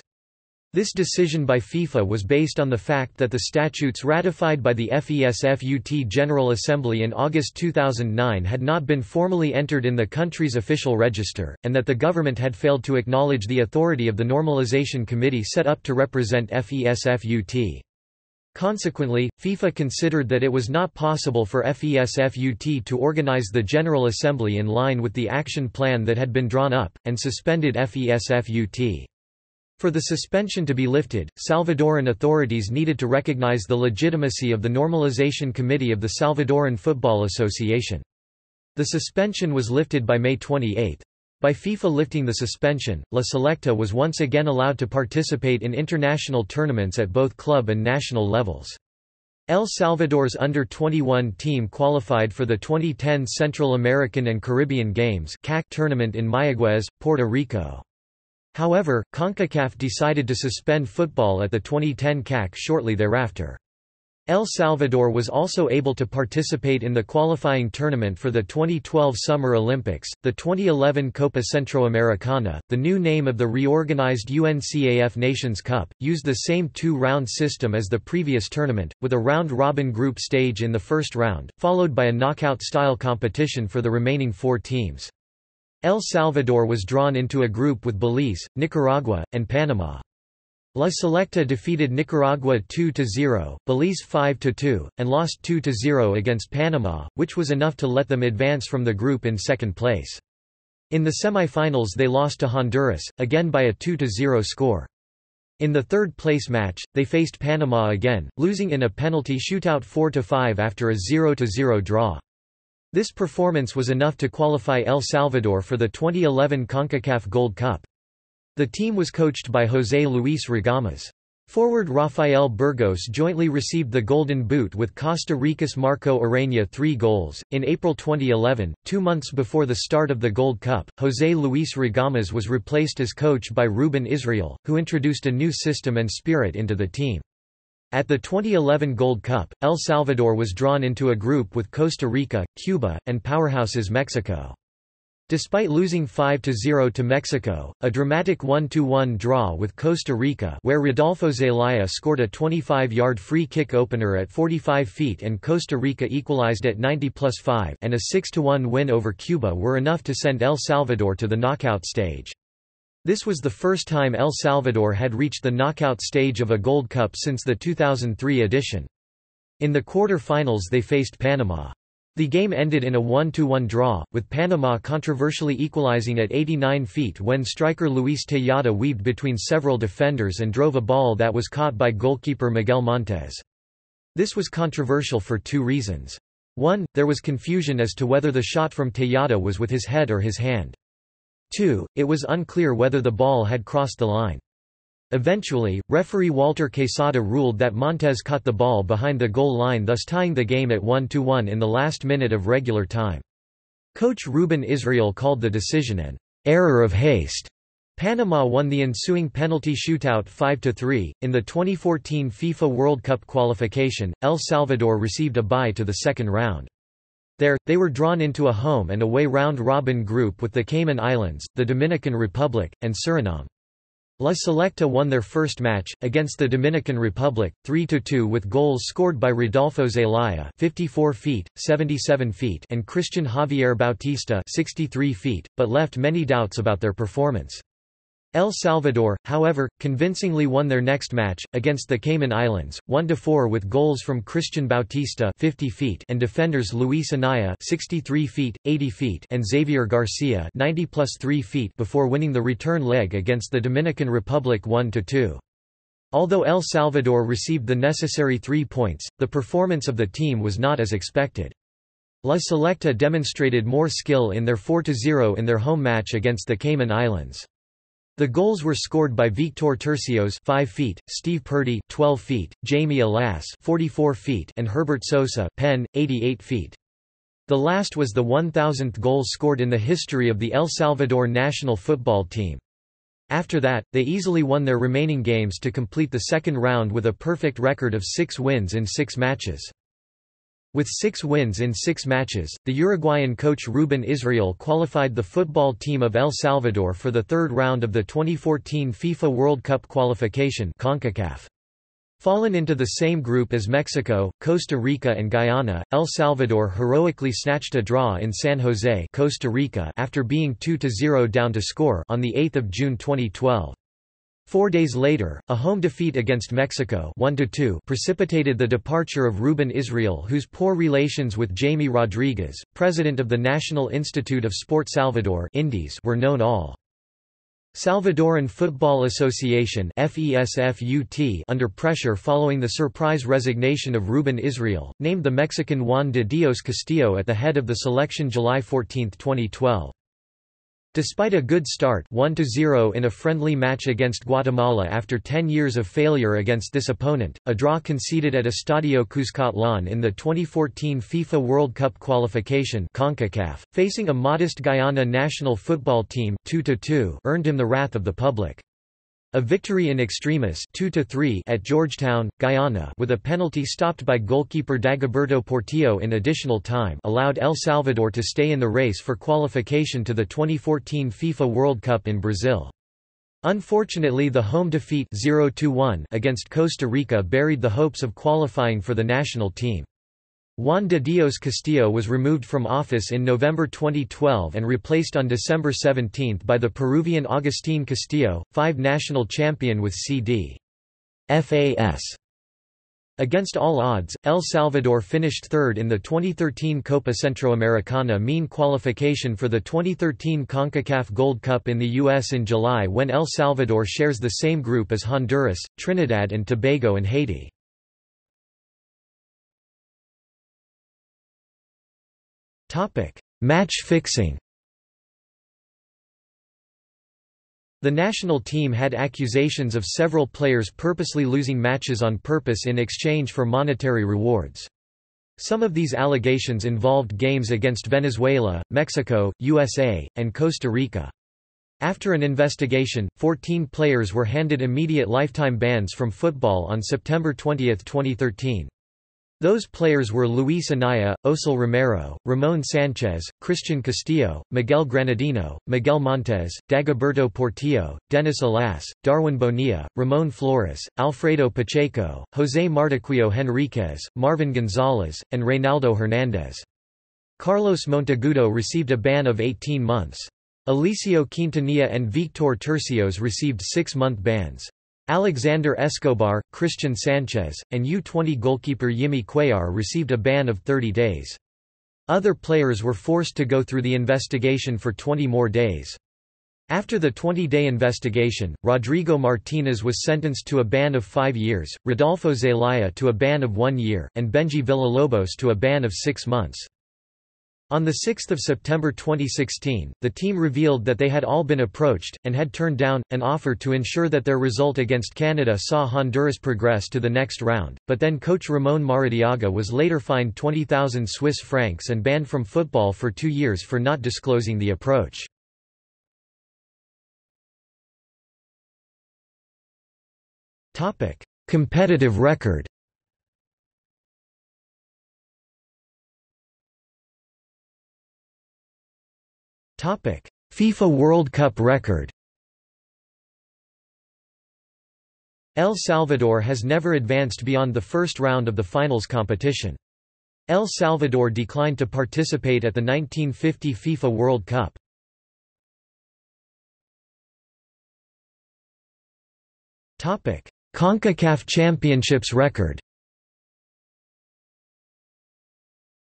This decision by FIFA was based on the fact that the statutes ratified by the FESFUT General Assembly in August 2009 had not been formally entered in the country's official register, and that the government had failed to acknowledge the authority of the Normalization Committee set up to represent FESFUT. Consequently, FIFA considered that it was not possible for FESFUT to organize the General Assembly in line with the action plan that had been drawn up, and suspended FESFUT. For the suspension to be lifted, Salvadoran authorities needed to recognize the legitimacy of the Normalization Committee of the Salvadoran Football Association. The suspension was lifted by May 28. By FIFA lifting the suspension, La Selecta was once again allowed to participate in international tournaments at both club and national levels. El Salvador's under-21 team qualified for the 2010 Central American and Caribbean Games tournament in Mayagüez, Puerto Rico. However, CONCACAF decided to suspend football at the 2010 CAC shortly thereafter. El Salvador was also able to participate in the qualifying tournament for the 2012 Summer Olympics, the 2011 Copa Centroamericana, the new name of the reorganized UNCAF Nations Cup, used the same two-round system as the previous tournament, with a round-robin group stage in the first round, followed by a knockout-style competition for the remaining four teams. El Salvador was drawn into a group with Belize, Nicaragua, and Panama. La Selecta defeated Nicaragua 2-0, Belize 5-2, and lost 2-0 against Panama, which was enough to let them advance from the group in second place. In the semi-finals they lost to Honduras, again by a 2-0 score. In the third-place match, they faced Panama again, losing in a penalty shootout 4-5 after a 0-0 draw. This performance was enough to qualify El Salvador for the 2011 CONCACAF Gold Cup. The team was coached by José Luis Rugamas. Forward Rafael Burgos jointly received the Golden Boot with Costa Rica's Marco Ureña 3 goals. In April 2011, 2 months before the start of the Gold Cup, José Luis Rugamas was replaced as coach by Ruben Israel, who introduced a new system and spirit into the team. At the 2011 Gold Cup, El Salvador was drawn into a group with Costa Rica, Cuba, and powerhouses Mexico. Despite losing 5-0 to Mexico, a dramatic 1-1 draw with Costa Rica where Rodolfo Zelaya scored a 25-yard free kick opener at 45 feet and Costa Rica equalized at 90+5 and a 6-1 win over Cuba were enough to send El Salvador to the knockout stage. This was the first time El Salvador had reached the knockout stage of a Gold Cup since the 2003 edition. In the quarter-finals they faced Panama. The game ended in a 1-1 draw, with Panama controversially equalizing at 89 feet when striker Luis Tejada weaved between several defenders and drove a ball that was caught by goalkeeper Miguel Montes. This was controversial for 2 reasons. 1. There was confusion as to whether the shot from Tejada was with his head or his hand. 2. It was unclear whether the ball had crossed the line. Eventually, referee Walter Quesada ruled that Montes caught the ball behind the goal line, thus tying the game at 1-1 in the last minute of regular time. Coach Ruben Israel called the decision an error of haste. Panama won the ensuing penalty shootout 5-3. In the 2014 FIFA World Cup qualification, El Salvador received a bye to the second round. There, they were drawn into a home and away round-robin group with the Cayman Islands, the Dominican Republic, and Suriname. La Selecta won their first match, against the Dominican Republic, 3-2 with goals scored by Rodolfo Zelaya 54 feet, 77 feet and Christian Javier Bautista 63 feet, but left many doubts about their performance. El Salvador, however, convincingly won their next match, against the Cayman Islands, 1-4 with goals from Christian Bautista 50 feet and defenders Luis Anaya 63 feet, 80 feet and Xavier Garcia 90+3 feet before winning the return leg against the Dominican Republic 1-2. Although El Salvador received the necessary 3 points, the performance of the team was not as expected. La Selecta demonstrated more skill in their 4-0 in their home match against the Cayman Islands. The goals were scored by Victor Tercios 5 feet, Steve Purdy 12 feet, Jamie Alas 44 feet and Herbert Sosa Penn 88 feet. The last was the 1,000th goal scored in the history of the El Salvador national football team. After that, they easily won their remaining games to complete the second round with a perfect record of 6 wins in 6 matches. With 6 wins in 6 matches, the Uruguayan coach Ruben Israel qualified the football team of El Salvador for the third round of the 2014 FIFA World Cup qualification (CONCACAF). Fallen into the same group as Mexico, Costa Rica and Guyana, El Salvador heroically snatched a draw in San Jose, Costa Rica after being 2-0 down to score on 8 June 2012. 4 days later, a home defeat against Mexico 1-2 precipitated the departure of Ruben Israel, whose poor relations with Jaime Rodriguez, president of the National Institute of Sport Salvador Indies, were known all. Salvadoran Football Association (FESFUT), under pressure following the surprise resignation of Ruben Israel, named the Mexican Juan de Dios Castillo at the head of the selection July 14, 2012. Despite a good start 1-0 in a friendly match against Guatemala after 10 years of failure against this opponent, a draw conceded at Estadio Cuscatlán in the 2014 FIFA World Cup qualification CONCACAF, facing a modest Guyana national football team 2-2 earned him the wrath of the public. A victory in extremis 2-3 at Georgetown, Guyana with a penalty stopped by goalkeeper Dagoberto Portillo in additional time allowed El Salvador to stay in the race for qualification to the 2014 FIFA World Cup in Brazil. Unfortunately, the home defeat 0-1 against Costa Rica buried the hopes of qualifying for the national team. Juan de Dios Castillo was removed from office in November 2012 and replaced on December 17 by the Peruvian Agustín Castillo, five-national champion with C.D.F.A.S. Against all odds, El Salvador finished third in the 2013 Copa Centroamericana mean qualification for the 2013 CONCACAF Gold Cup in the U.S. in July when El Salvador shares the same group as Honduras, Trinidad and Tobago and Haiti. Match fixing. The national team had accusations of several players purposely losing matches on purpose in exchange for monetary rewards. Some of these allegations involved games against Venezuela, Mexico, USA, and Costa Rica. After an investigation, 14 players were handed immediate lifetime bans from football on September 20, 2013. Those players were Luis Anaya, Osael Romero, Ramon Sanchez, Christian Castillo, Miguel Granadino, Miguel Montes, Dagoberto Portillo, Dennis Alas, Darwin Bonilla, Ramon Flores, Alfredo Pacheco, José Martiquillo Henriquez, Marvin Gonzalez, and Reynaldo Hernandez. Carlos Monteagudo received a ban of 18 months. Alicio Quintanilla and Víctor Tercios received 6-month bans. Alexander Escobar, Christian Sanchez, and U-20 goalkeeper Yimmy Cuellar received a ban of 30 days. Other players were forced to go through the investigation for 20 more days. After the 20-day investigation, Rodrigo Martinez was sentenced to a ban of 5 years, Rodolfo Zelaya to a ban of 1 year, and Benji Villalobos to a ban of 6 months. On 6 September 2016, the team revealed that they had all been approached, and had turned down, an offer to ensure that their result against Canada saw Honduras progress to the next round, but then coach Ramon Maradiaga was later fined 20,000 Swiss francs and banned from football for 2 years for not disclosing the approach. Competitive record. FIFA World Cup record. El Salvador has never advanced beyond the first round of the finals competition. El Salvador declined to participate at the 1950 FIFA World Cup. CONCACAF Championships record.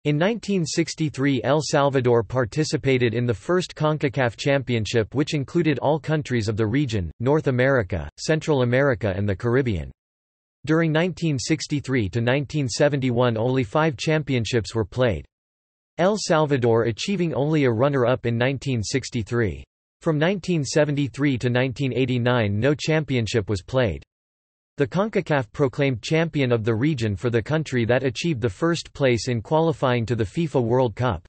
In 1963, El Salvador participated in the first CONCACAF Championship, which included all countries of the region, North America, Central America and the Caribbean. During 1963 to 1971 only 5 championships were played, El Salvador achieving only a runner-up in 1963. From 1973 to 1989 no championship was played. The CONCACAF proclaimed champion of the region for the country that achieved the first place in qualifying to the FIFA World Cup.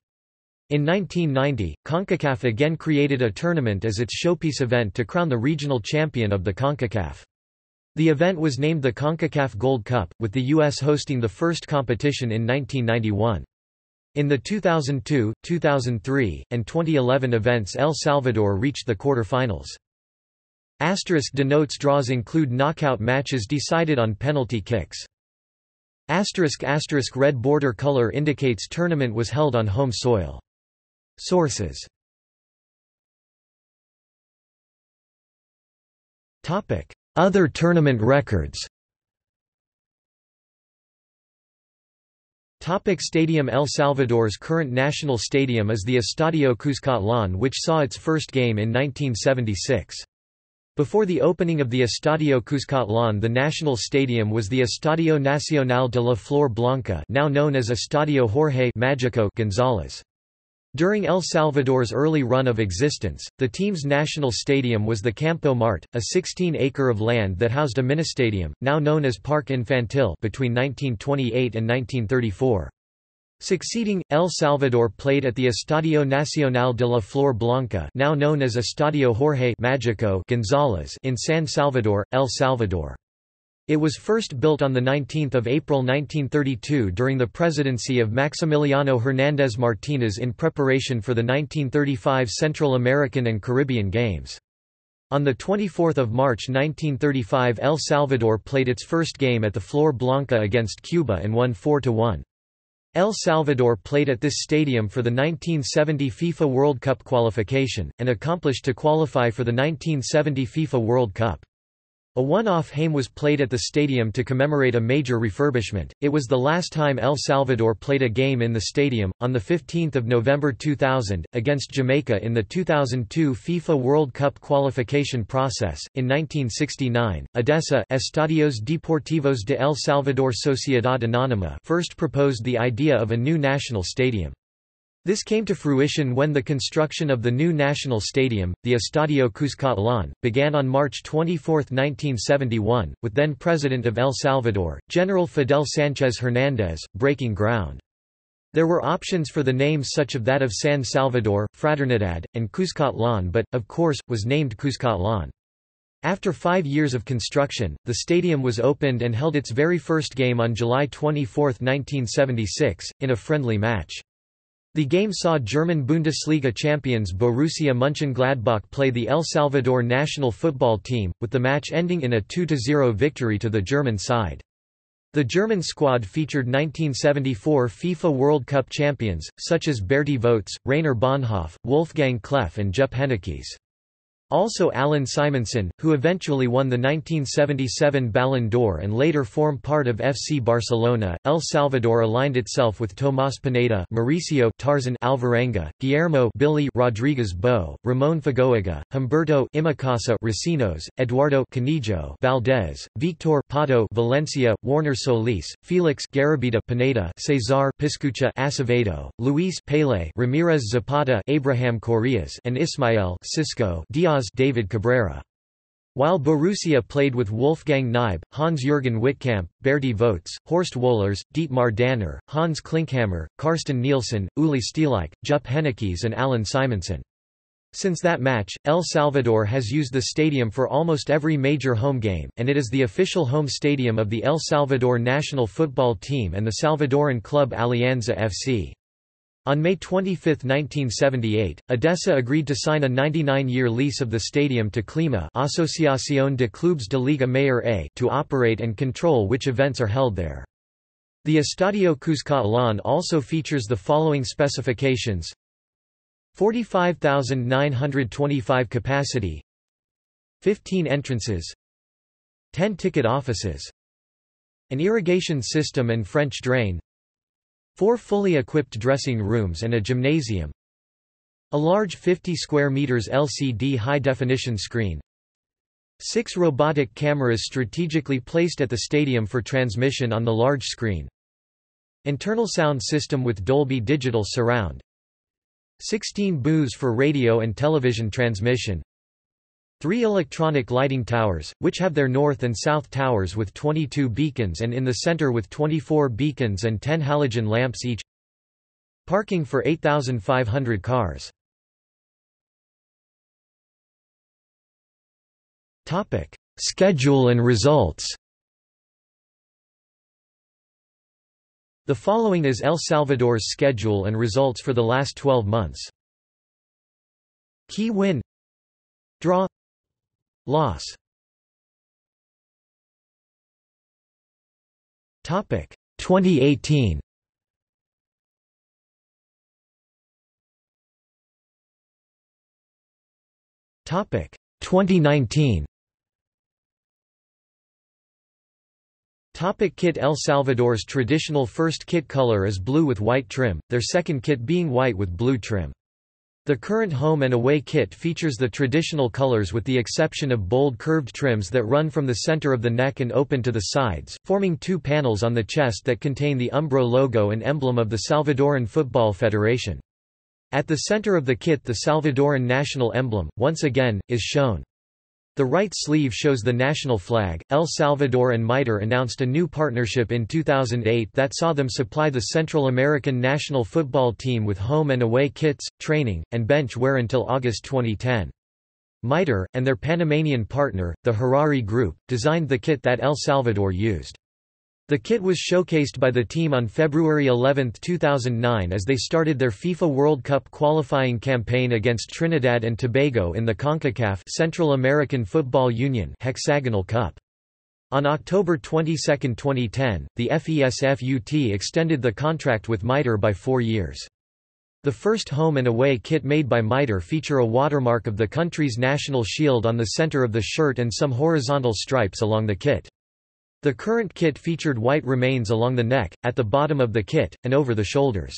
In 1990, CONCACAF again created a tournament as its showpiece event to crown the regional champion of the CONCACAF. The event was named the CONCACAF Gold Cup, with the U.S. hosting the first competition in 1991. In the 2002, 2003, and 2011 events, El Salvador reached the quarterfinals. Asterisk denotes draws include knockout matches decided on penalty kicks. Asterisk asterisk red border color indicates tournament was held on home soil. Sources. Topic: Other tournament records. Topic: Stadium. El Salvador's current national stadium is the Estadio Cuscatlán, which saw its first game in 1976. Before the opening of the Estadio Cuscatlán, the national stadium was the Estadio Nacional de la Flor Blanca, now known as Estadio Jorge Mágico González. During El Salvador's early run of existence, the team's national stadium was the Campo Marte, a 16-acre of land that housed a ministadium, now known as Parque Infantil, between 1928 and 1934. Succeeding, El Salvador played at the Estadio Nacional de la Flor Blanca, now known as Estadio Jorge Magico González, in San Salvador, El Salvador. It was first built on 19 April 1932 during the presidency of Maximiliano Hernández Martínez in preparation for the 1935 Central American and Caribbean Games. On 24 March 1935 El Salvador played its first game at the Flor Blanca against Cuba and won 4-1. El Salvador played at this stadium for the 1970 FIFA World Cup qualification, and accomplished to qualify for the 1970 FIFA World Cup. A one-off game was played at the stadium to commemorate a major refurbishment. It was the last time El Salvador played a game in the stadium, on 15 November 2000, against Jamaica in the 2002 FIFA World Cup qualification process. In 1969, Edesa Estadios Deportivos de El Salvador Sociedad Anónima first proposed the idea of a new national stadium. This came to fruition when the construction of the new national stadium, the Estadio Cuscatlán, began on March 24, 1971, with then-President of El Salvador, General Fidel Sánchez Hernández, breaking ground. There were options for the names such as that of San Salvador, Fraternidad, and Cuscatlán but, of course, was named Cuscatlán. After 5 years of construction, the stadium was opened and held its very first game on July 24, 1976, in a friendly match. The game saw German Bundesliga champions Borussia Mönchengladbach play the El Salvador national football team, with the match ending in a 2-0 victory to the German side. The German squad featured 1974 FIFA World Cup champions, such as Berti Vogts, Rainer Bonhoeff, Wolfgang Kleff and Jupp Heynckes. Also Alan Simonsen, who eventually won the 1977 Ballon d'Or and later formed part of FC Barcelona. El Salvador aligned itself with Tomás Pineda, Mauricio Tarzan Alvarenga, Guillermo Billy Rodríguez Bo, Ramón Fagoaga, Humberto Imacasa Racinos, Eduardo Canijo Valdez, Víctor Pato Valencia, Warner Solís, Félix Garabita Pineda, César Piscucha Acevedo, Luis Pele Ramírez Zapata, Abraham Correas and Ismael Cisco Diaz David Cabrera. While Borussia played with Wolfgang Knibe, Hans-Jürgen Wittkamp, Berti Vogts, Horst Wohlers, Dietmar Danner, Hans Klinkhammer, Carsten Nielsen, Uli Stielike, Jupp Heynckes and Alan Simonsen. Since that match, El Salvador has used the stadium for almost every major home game, and it is the official home stadium of the El Salvador national football team and the Salvadoran club Alianza FC. On May 25, 1978, Edesa agreed to sign a 99-year lease of the stadium to Clima Asociación de Clubes de Liga Mayor A to operate and control which events are held there. The Estadio Cuscatlán also features the following specifications: 45,925 capacity, 15 entrances, 10 ticket offices, an irrigation system and French drain, 4 fully equipped dressing rooms and a gymnasium, a large 50 square meters LCD high-definition screen, 6 robotic cameras strategically placed at the stadium for transmission on the large screen, internal sound system with Dolby Digital Surround, 16 booths for radio and television transmission, 3 electronic lighting towers, which have their north and south towers with 22 beacons and in the center with 24 beacons and 10 halogen lamps each. Parking for 8,500 cars. Schedule and results. The following is El Salvador's schedule and results for the last 12 months. Key win, draw, loss. Topic 2018. Topic 2019. Topic kit. El Salvador's traditional first kit color is blue with white trim, their second kit being white with blue trim. The current home and away kit features the traditional colors with the exception of bold curved trims that run from the center of the neck and open to the sides, forming 2 panels on the chest that contain the Umbro logo and emblem of the Salvadoran Football Federation. At the center of the kit, the Salvadoran national emblem, once again, is shown. The right sleeve shows the national flag. El Salvador and MITRE announced a new partnership in 2008 that saw them supply the Central American national football team with home and away kits, training, and bench wear until August 2010. MITRE, and their Panamanian partner, the Harari Group, designed the kit that El Salvador used. The kit was showcased by the team on February 11, 2009 as they started their FIFA World Cup qualifying campaign against Trinidad and Tobago in the CONCACAF Central American Football Union Hexagonal Cup. On October 22, 2010, the FESFUT extended the contract with MITRE by 4 years. The first home and away kit made by MITRE feature a watermark of the country's national shield on the center of the shirt and some horizontal stripes along the kit. The current kit featured white remains along the neck, at the bottom of the kit, and over the shoulders.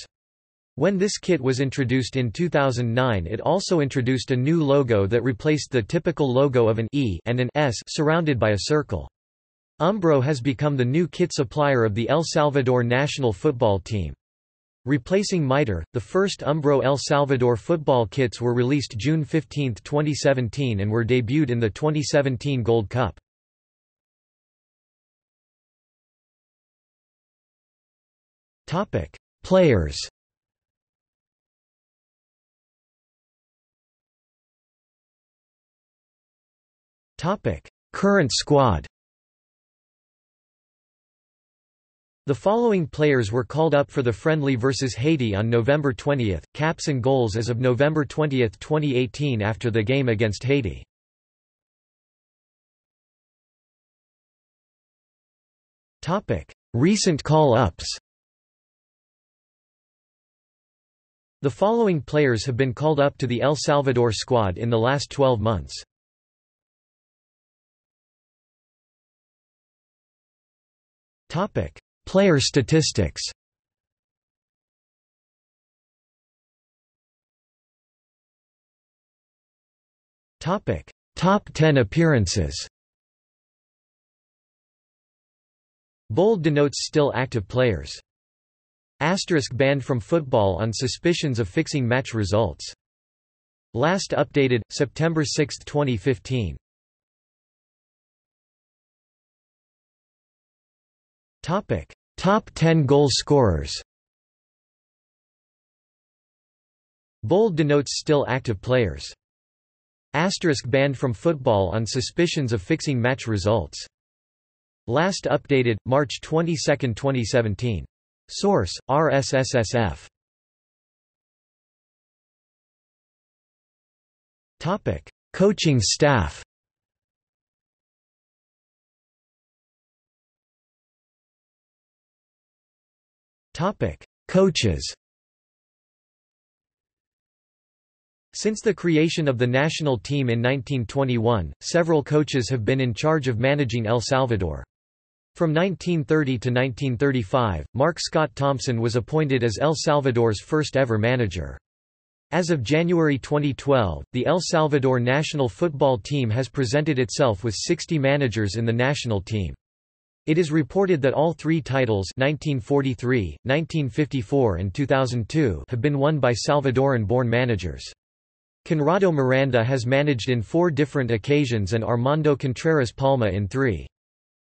When this kit was introduced in 2009, it also introduced a new logo that replaced the typical logo of an E and an S surrounded by a circle. Umbro has become the new kit supplier of the El Salvador national football team. Replacing MITRE, the first Umbro El Salvador football kits were released June 15, 2017 and were debuted in the 2017 Gold Cup. Players. Current squad. The following players were called up for the friendly versus Haiti on November 20, caps and goals as of November 20, 2018 after the game against Haiti. Recent call-ups. The following players have been called up to the El Salvador squad in the last 12 months. Topic: Player statistics. Topic: Top 10 appearances. Bold denotes still active players. Asterisk banned from football on suspicions of fixing match results. Last updated, September 6, 2015. Top 10 goal scorers. Bold denotes still active players. Asterisk banned from football on suspicions of fixing match results. Last updated, March 22, 2017. Source: RSSSF. Topic: Coaching staff. Topic: Coaches. Since the creation of the national team in 1921, several coaches have been in charge of managing El Salvador. From 1930 to 1935, Mark Scott Thompson was appointed as El Salvador's first-ever manager. As of January 2012, the El Salvador national football team has presented itself with 60 managers in the national team. It is reported that all three titles 1943, 1954 and 2002 have been won by Salvadoran-born managers. Conrado Miranda has managed in 4 different occasions and Armando Contreras Palma in 3.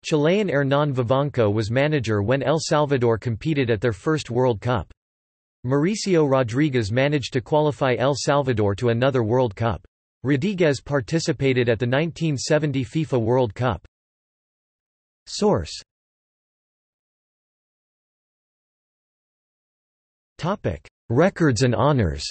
Chilean Hernán Vivanco was manager when El Salvador competed at their first World Cup. Mauricio Rodríguez managed to qualify El Salvador to another World Cup. Rodríguez participated at the 1970 FIFA World Cup. Source. Topic: Records and honors.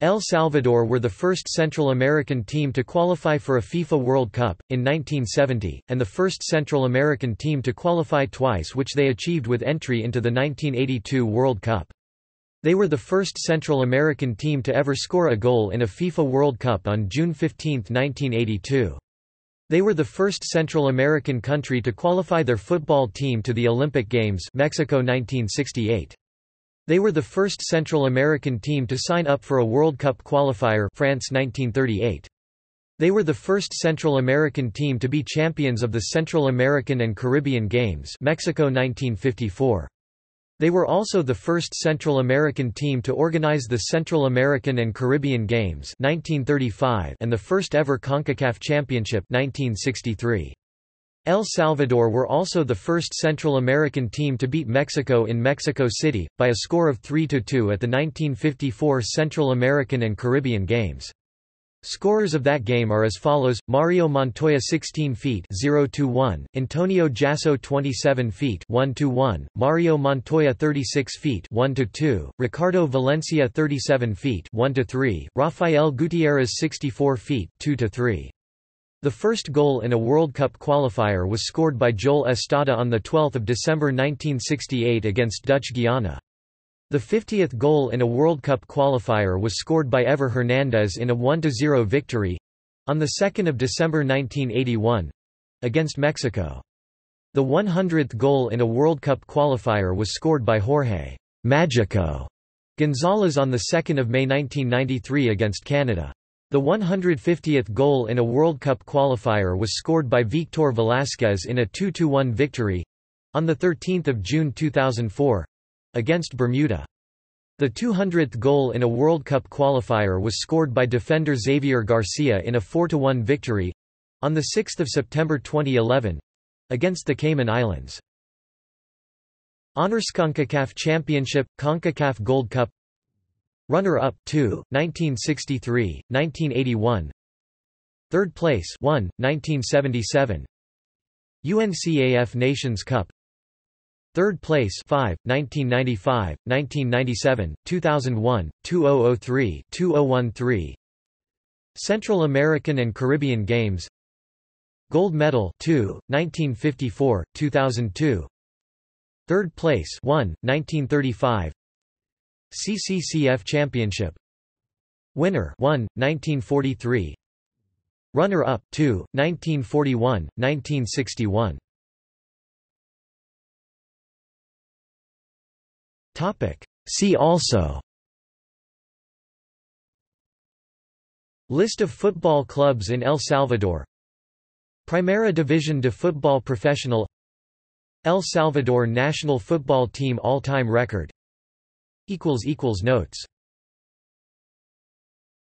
El Salvador were the first Central American team to qualify for a FIFA World Cup, in 1970, and the first Central American team to qualify twice, which they achieved with entry into the 1982 World Cup. They were the first Central American team to ever score a goal in a FIFA World Cup on June 15, 1982. They were the first Central American country to qualify their football team to the Olympic Games, Mexico 1968. They were the first Central American team to sign up for a World Cup qualifier, France 1938. They were the first Central American team to be champions of the Central American and Caribbean Games, Mexico 1954. They were also the first Central American team to organize the Central American and Caribbean Games 1935 and the first ever CONCACAF Championship 1963. El Salvador were also the first Central American team to beat Mexico in Mexico City, by a score of 3–2 at the 1954 Central American and Caribbean Games. Scorers of that game are as follows: Mario Montoya 16 feet 0–1, Antonio Jasso 27 feet 1–1, Mario Montoya 36 feet 1–2, Ricardo Valencia 37 feet 1–3, Rafael Gutierrez 64 feet 2–3. The first goal in a World Cup qualifier was scored by Joel Estada on 12 December 1968 against Dutch Guiana. The 50th goal in a World Cup qualifier was scored by Ever Hernandez in a 1–0 victory—on 2 December 1981—against Mexico. The 100th goal in a World Cup qualifier was scored by Jorge "Magico" Gonzalez on 2 May 1993 against Canada. The 150th goal in a World Cup qualifier was scored by Victor Velázquez in a 2–1 victory—on 13 June 2004—against Bermuda. The 200th goal in a World Cup qualifier was scored by defender Xavier Garcia in a 4–1 victory—on 6 September 2011—against the Cayman Islands. Honors CONCACAF Championship, CONCACAF Gold Cup. Runner-up 2, 1963, 1981. Third place 1, 1977. UNCAF Nations Cup. Third place 5, 1995, 1997, 2001, 2003, 2013. Central American and Caribbean Games. Gold medal 2, 1954, 2002. Third place 1, 1935. CCCF Championship. Winner 1, 1943. Runner-up 2, 1941, 1961. Topic. See also: List of football clubs in El Salvador, Primera División de Fútbol Profesional, El Salvador national football team all-time record. Notes.